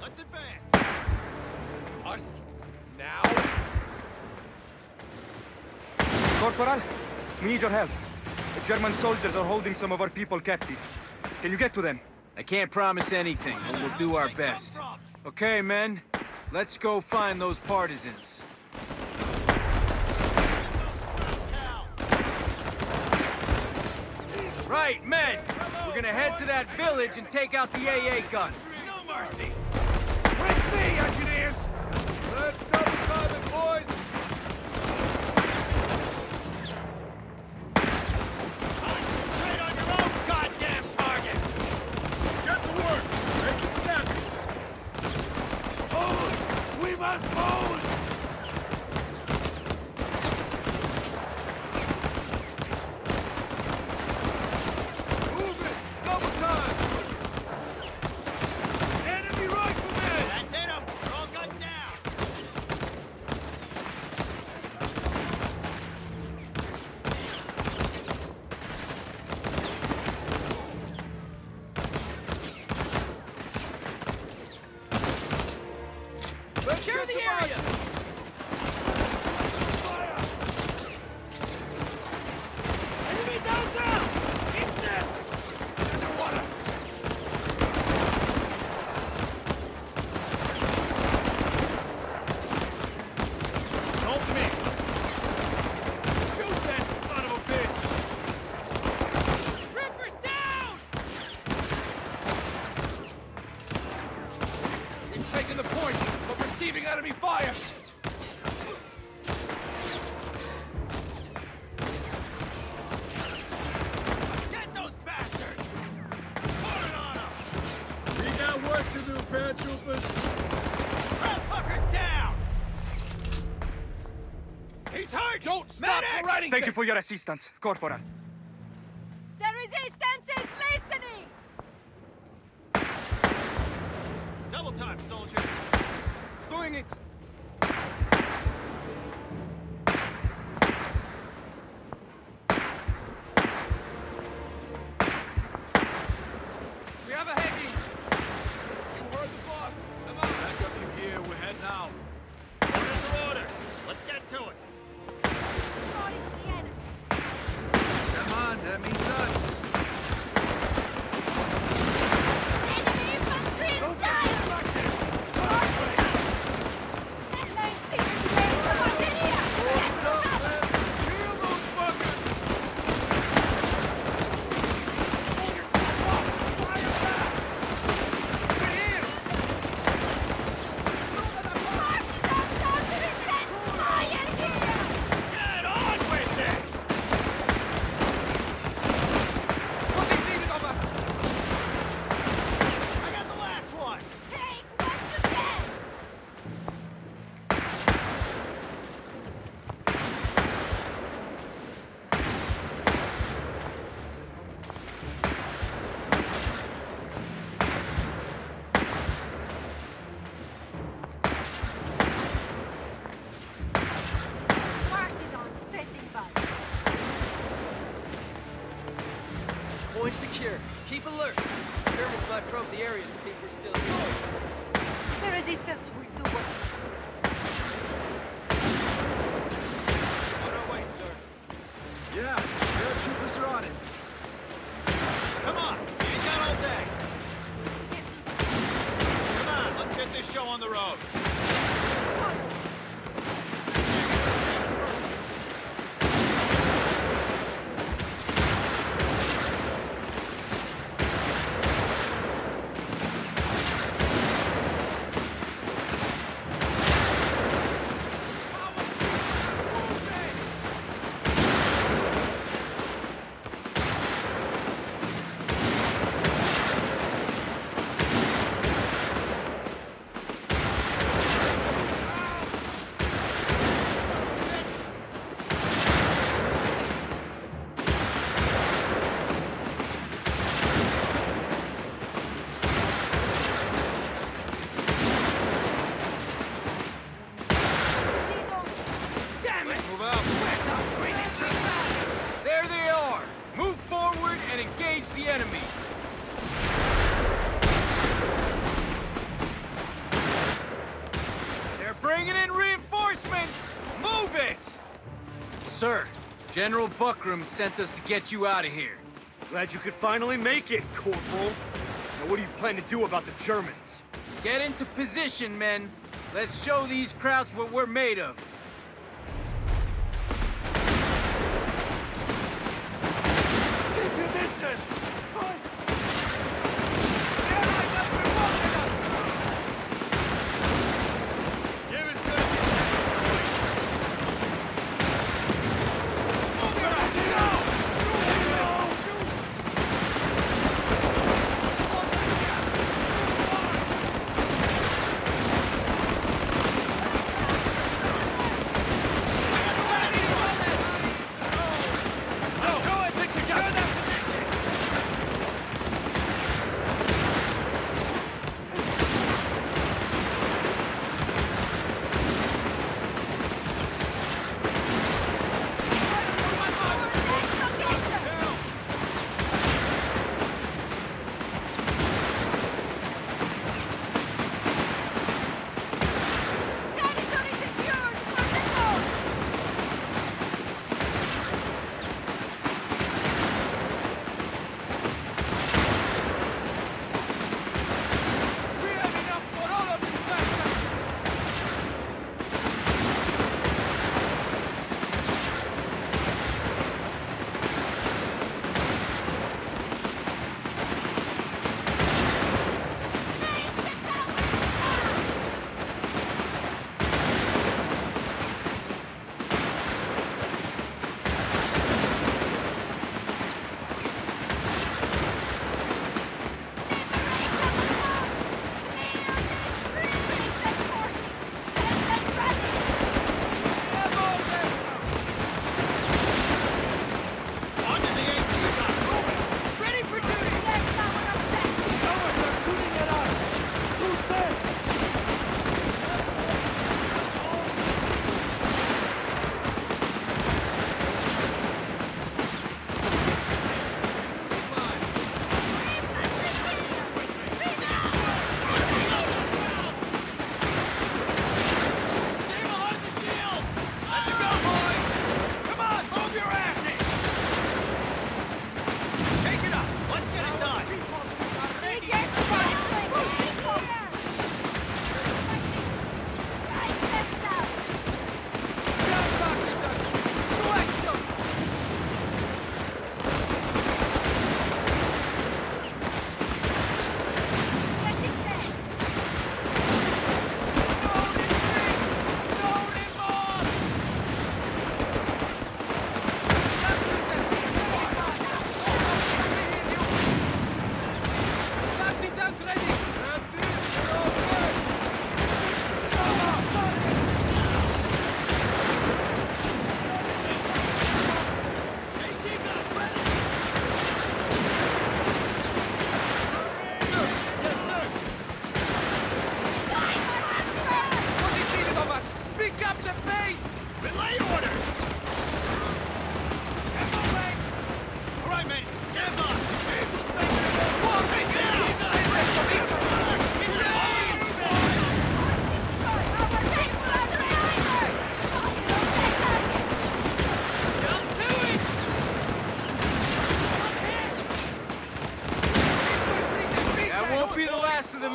Let's advance. Us, now. Corporal, we need your help. The German soldiers are holding some of our people captive. Can you get to them? I can't promise anything, but we'll do our best. Okay, men. Let's go find those partisans. Right, men! We're gonna head to that village and take out the A A gun. No mercy! With me, engineers! Let's double time it, boys! Thank you for your assistance, Corporal. The resistance is listening! Double time, soldiers. Doing it! We have a heavy! You heard the boss! Come on! Back up in gear, we're heading out. Orders are orders! Let's get to it! Come on, that means us. Enemy infantry inside! Go in secure. Keep alert. Germans might probe the area to see if we're still here. The resistance will do what it must. On our way, sir. Yeah, paratroopers are on it. Come on, we ain't got all day. Come on, let's get this show on the road. Sir, General Buckram sent us to get you out of here. Glad you could finally make it, Corporal. Now what do you plan to do about the Germans? Get into position, men. Let's show these crowds what we're made of. Keep your distance!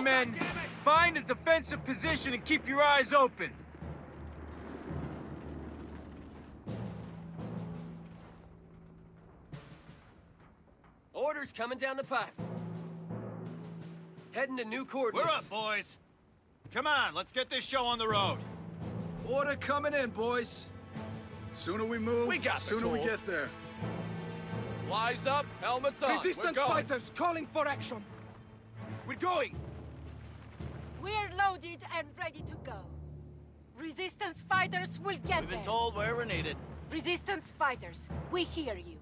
men. Find a defensive position and keep your eyes open. Orders coming down the pipe. Heading to new coordinates. We're up, boys. Come on, let's get this show on the road. Order coming in, boys. Sooner we move, we got sooner we get there. Lies up, helmets up. Resistance fighters calling for action. We're going. We're loaded and ready to go. Resistance fighters will get there. We've been told where we're needed. Resistance fighters, we hear you.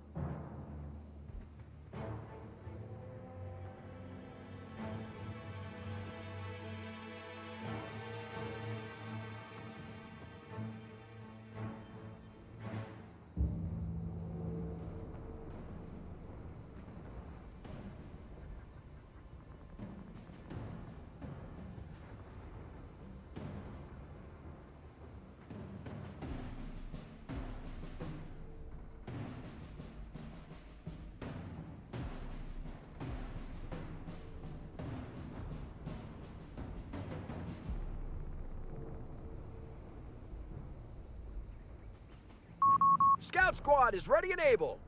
Scout Squad is ready and able.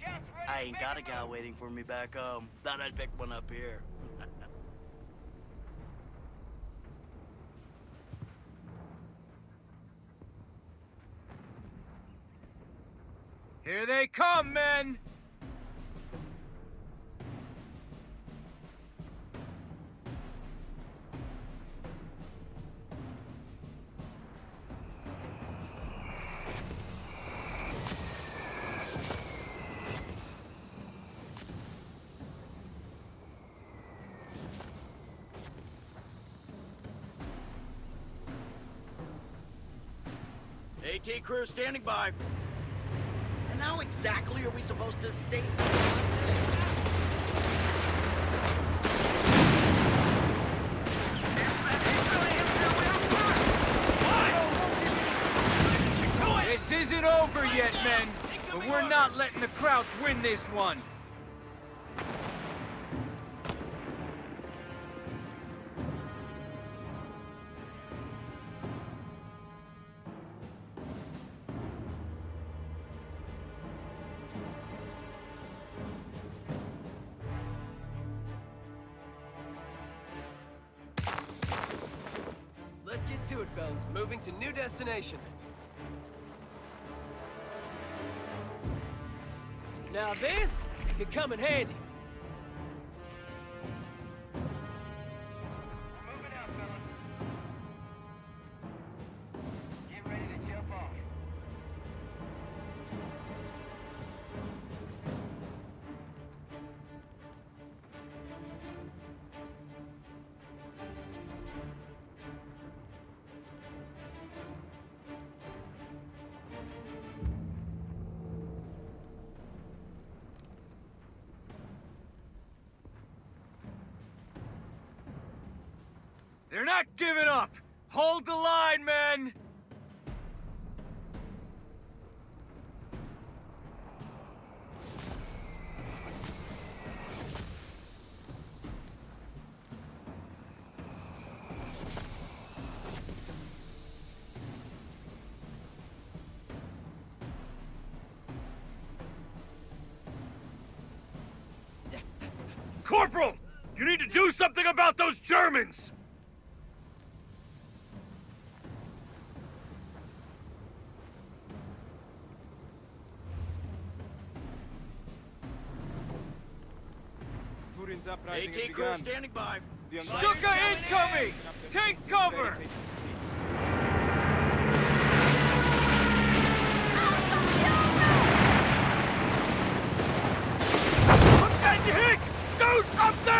Ready I ain't got a guy waiting for me back home. Thought I'd pick one up here. Here they come, men! AT crew standing by. And how exactly are we supposed to stay? This isn't over yet, men, but we're not letting the Krauts win this one. Moving to new destination. Now this could come in handy. We're moving out, fellas. Get ready to jump off. They're not giving up! Hold the line, men! Corporal! You need to do something about those Germans! AT crew standing by. Stuka incoming! Take cover! I'm getting hit! Do something!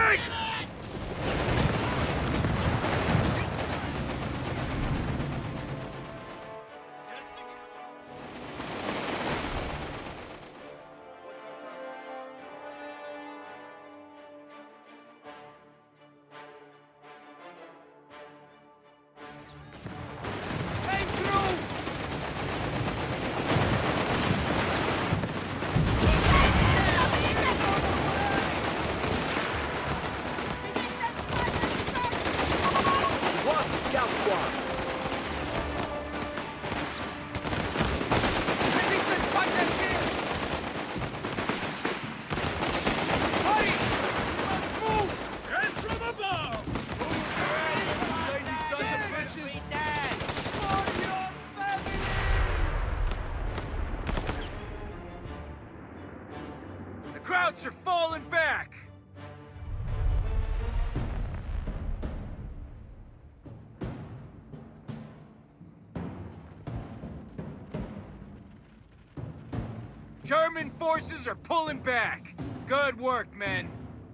Scouts are falling back! German forces are pulling back. Good work, men.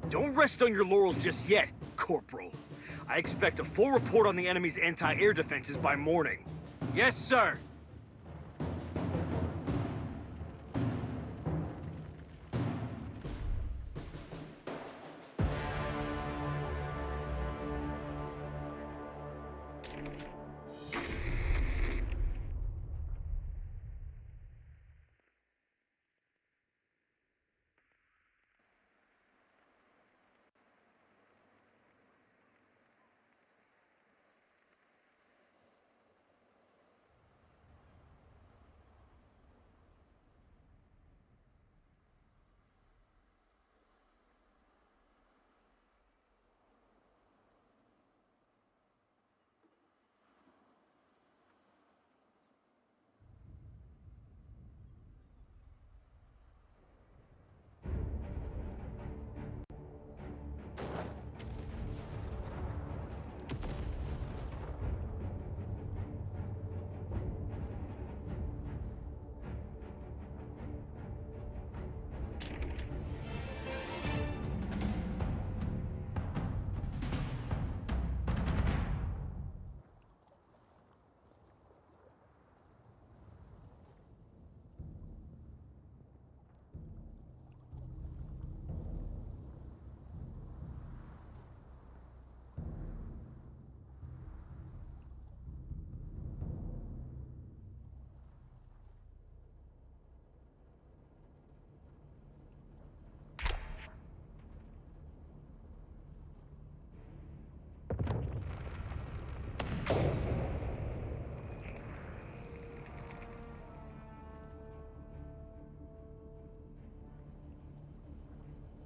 Don't rest on your laurels just yet, Corporal. I expect a full report on the enemy's anti-air defenses by morning. Yes, sir.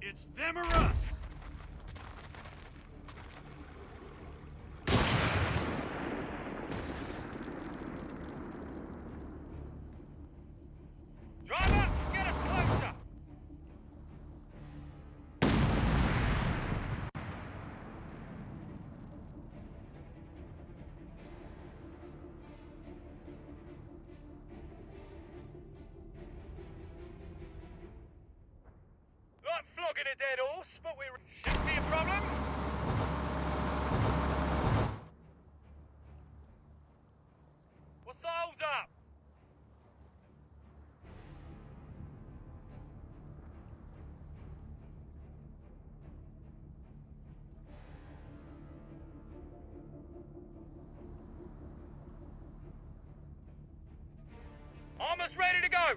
It's them or us! A dead horse, but we shouldn't be a problem. What's the hold up? Almost ready to go.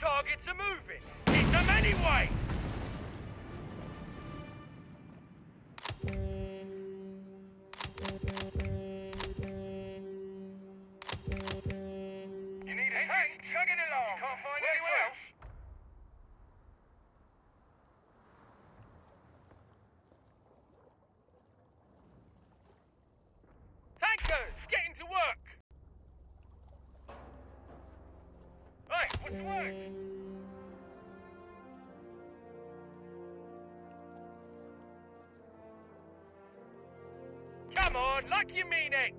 Targets are moving. Hit them anyway! You need a tank? Chugging along. You can't find anyone else? Tankers, getting to work! Hey, what's the word? Come on, like you mean it!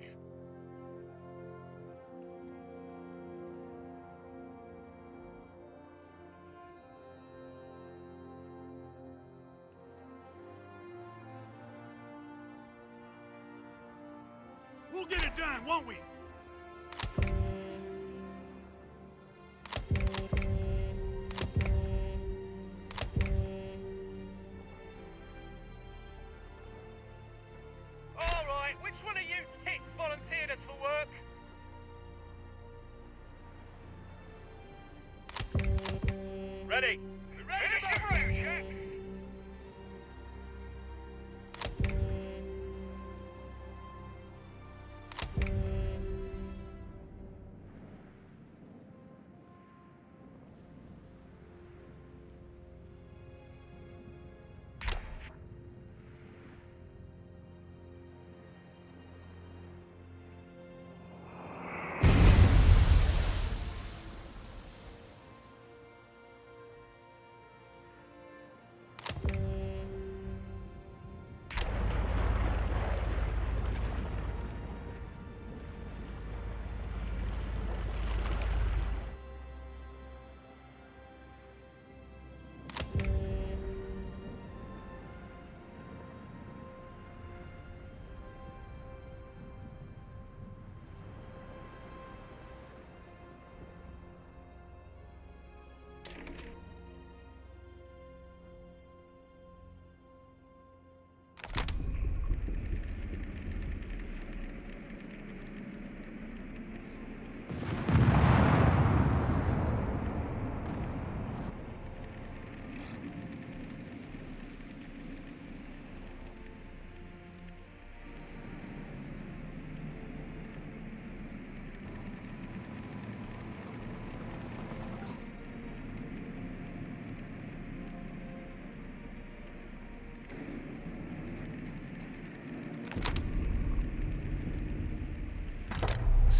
We'll get it done, won't we? Ready? We're ready to go through, chaps!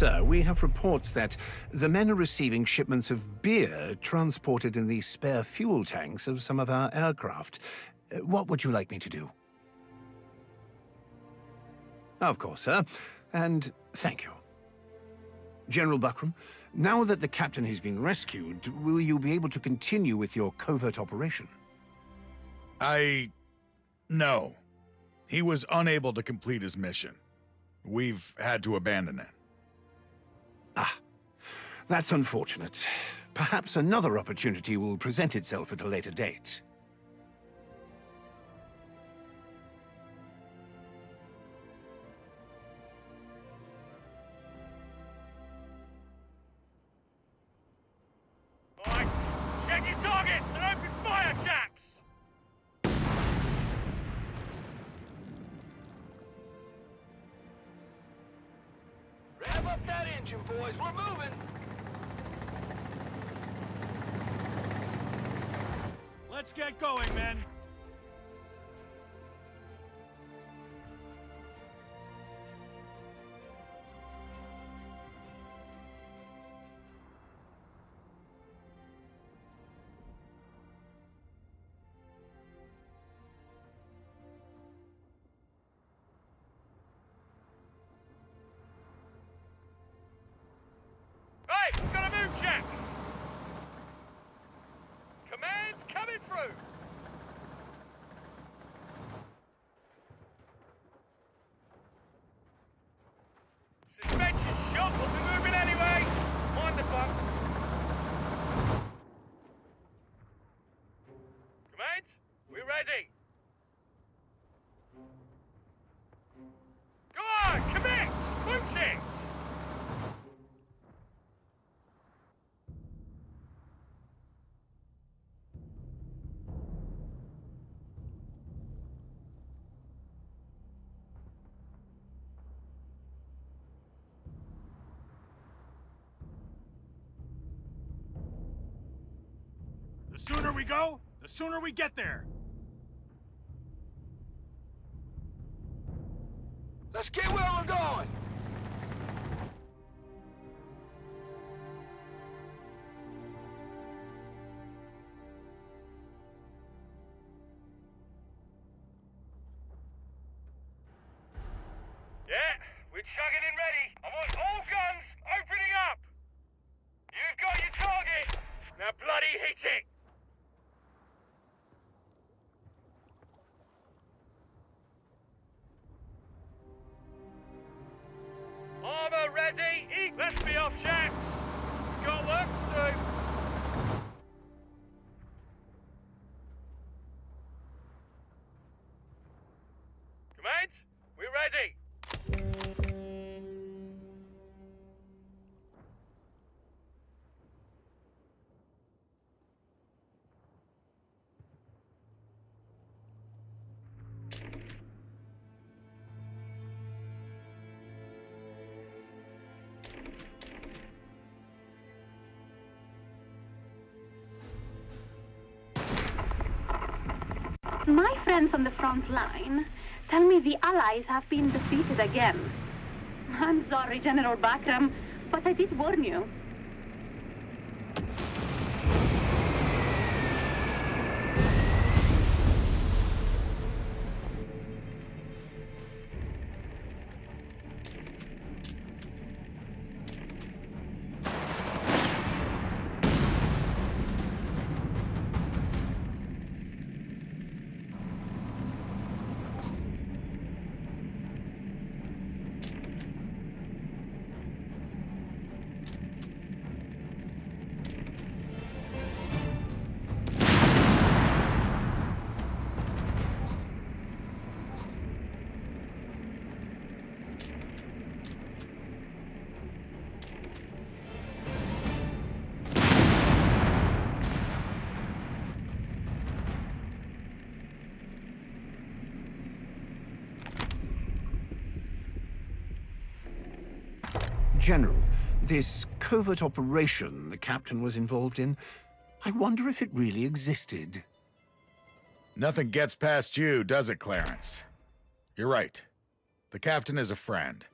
sir, we have reports that the men are receiving shipments of beer transported in the spare fuel tanks of some of our aircraft. What would you like me to do? Of course, sir. And thank you. General Buckram, now that the captain has been rescued, will you be able to continue with your covert operation? I... no. He was unable to complete his mission. We've had to abandon it. Ah, that's unfortunate. Perhaps another opportunity will present itself at a later date. Boys, we're moving! Let's get going, men! The sooner we go, the sooner we get there! Let's get where we're going! Yeah, we're chugging in ready. I want all guns opening up! You've got your target! Now bloody hit it! Ready? Let's be off, chaps! Got work to do! Command, we're ready! My friends on the front line tell me the Allies have been defeated again. I'm sorry, General Buckram, but I did warn you. General, this covert operation the captain was involved in, I wonder if it really existed. Nothing gets past you, does it, Clarence? You're right. The captain is a friend.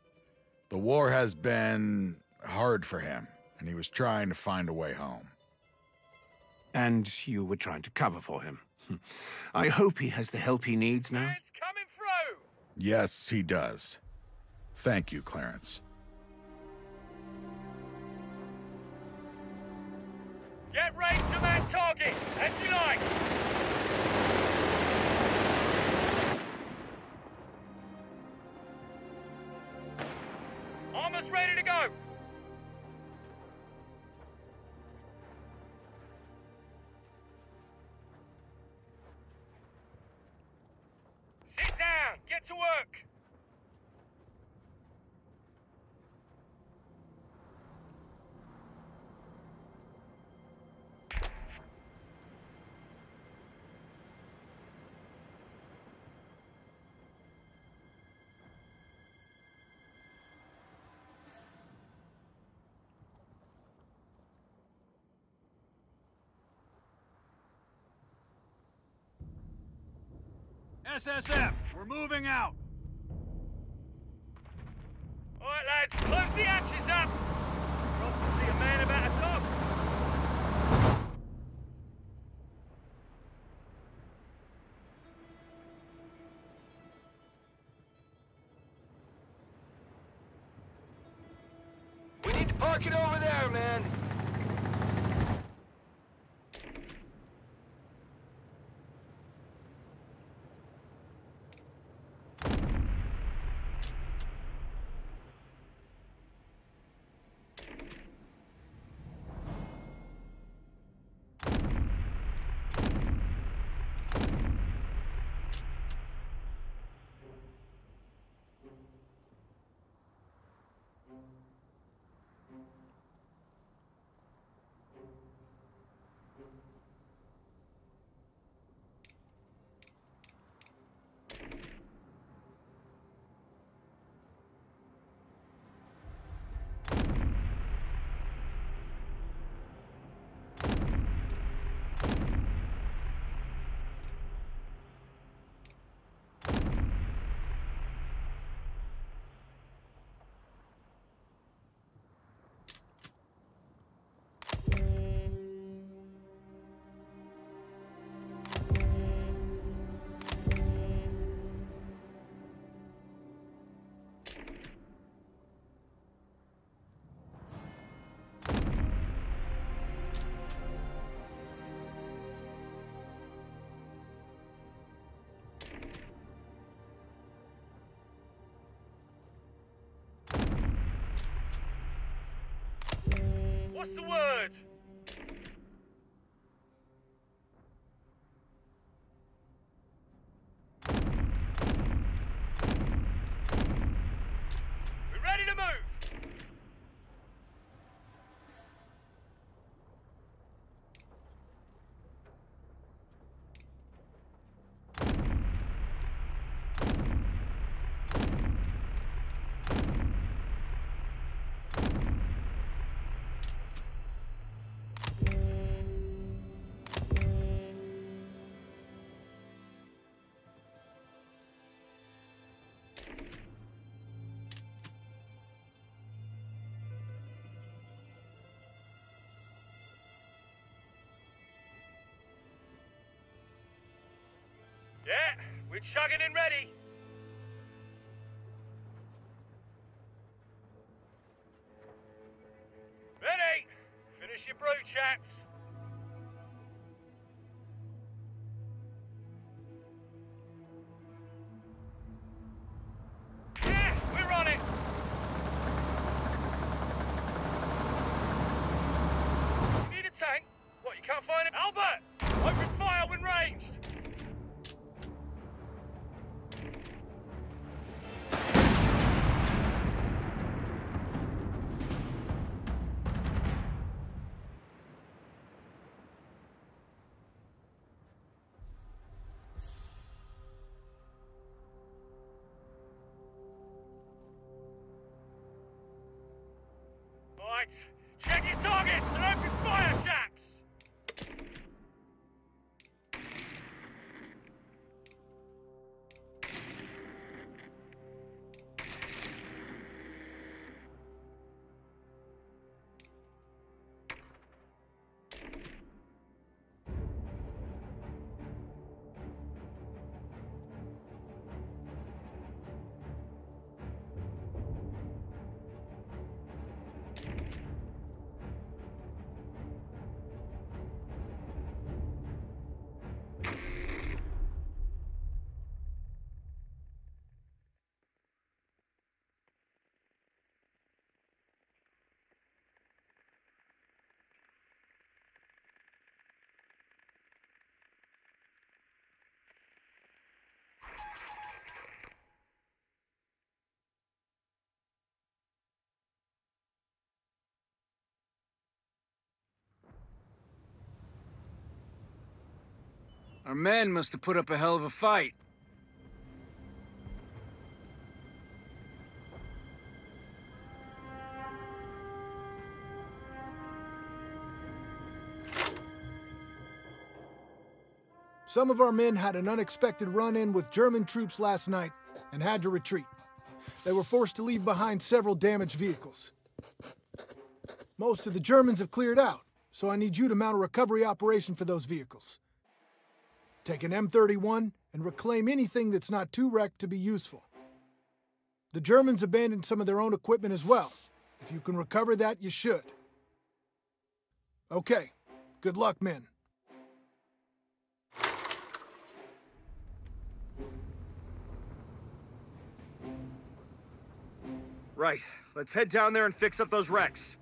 The war has been hard for him, and he was trying to find a way home. And you were trying to cover for him. I hope he has the help he needs now. It's coming through! Yes, he does. Thank you, Clarence. Get range to that target, as you like! Armor's ready to go! Sit down! Get to work! S S F, we're moving out! Alright lads, close the hatches up! Not to see a man about a dog! We need to park it over there, man! What's the word? We're ready to move! Yeah, we're chugging and ready. Ready! Finish your brew, chaps. Yeah, we're on it. You need a tank? What, you can't find it? Albert! Open fire when ranged! Check your targets and open fire, chaps! Our men must have put up a hell of a fight. Some of our men had an unexpected run-in with German troops last night and had to retreat. They were forced to leave behind several damaged vehicles. Most of the Germans have cleared out, so I need you to mount a recovery operation for those vehicles. Take an M thirty-one and reclaim anything that's not too wrecked to be useful. The Germans abandoned some of their own equipment as well. If you can recover that, you should. Okay, good luck, men. Right, let's head down there and fix up those wrecks.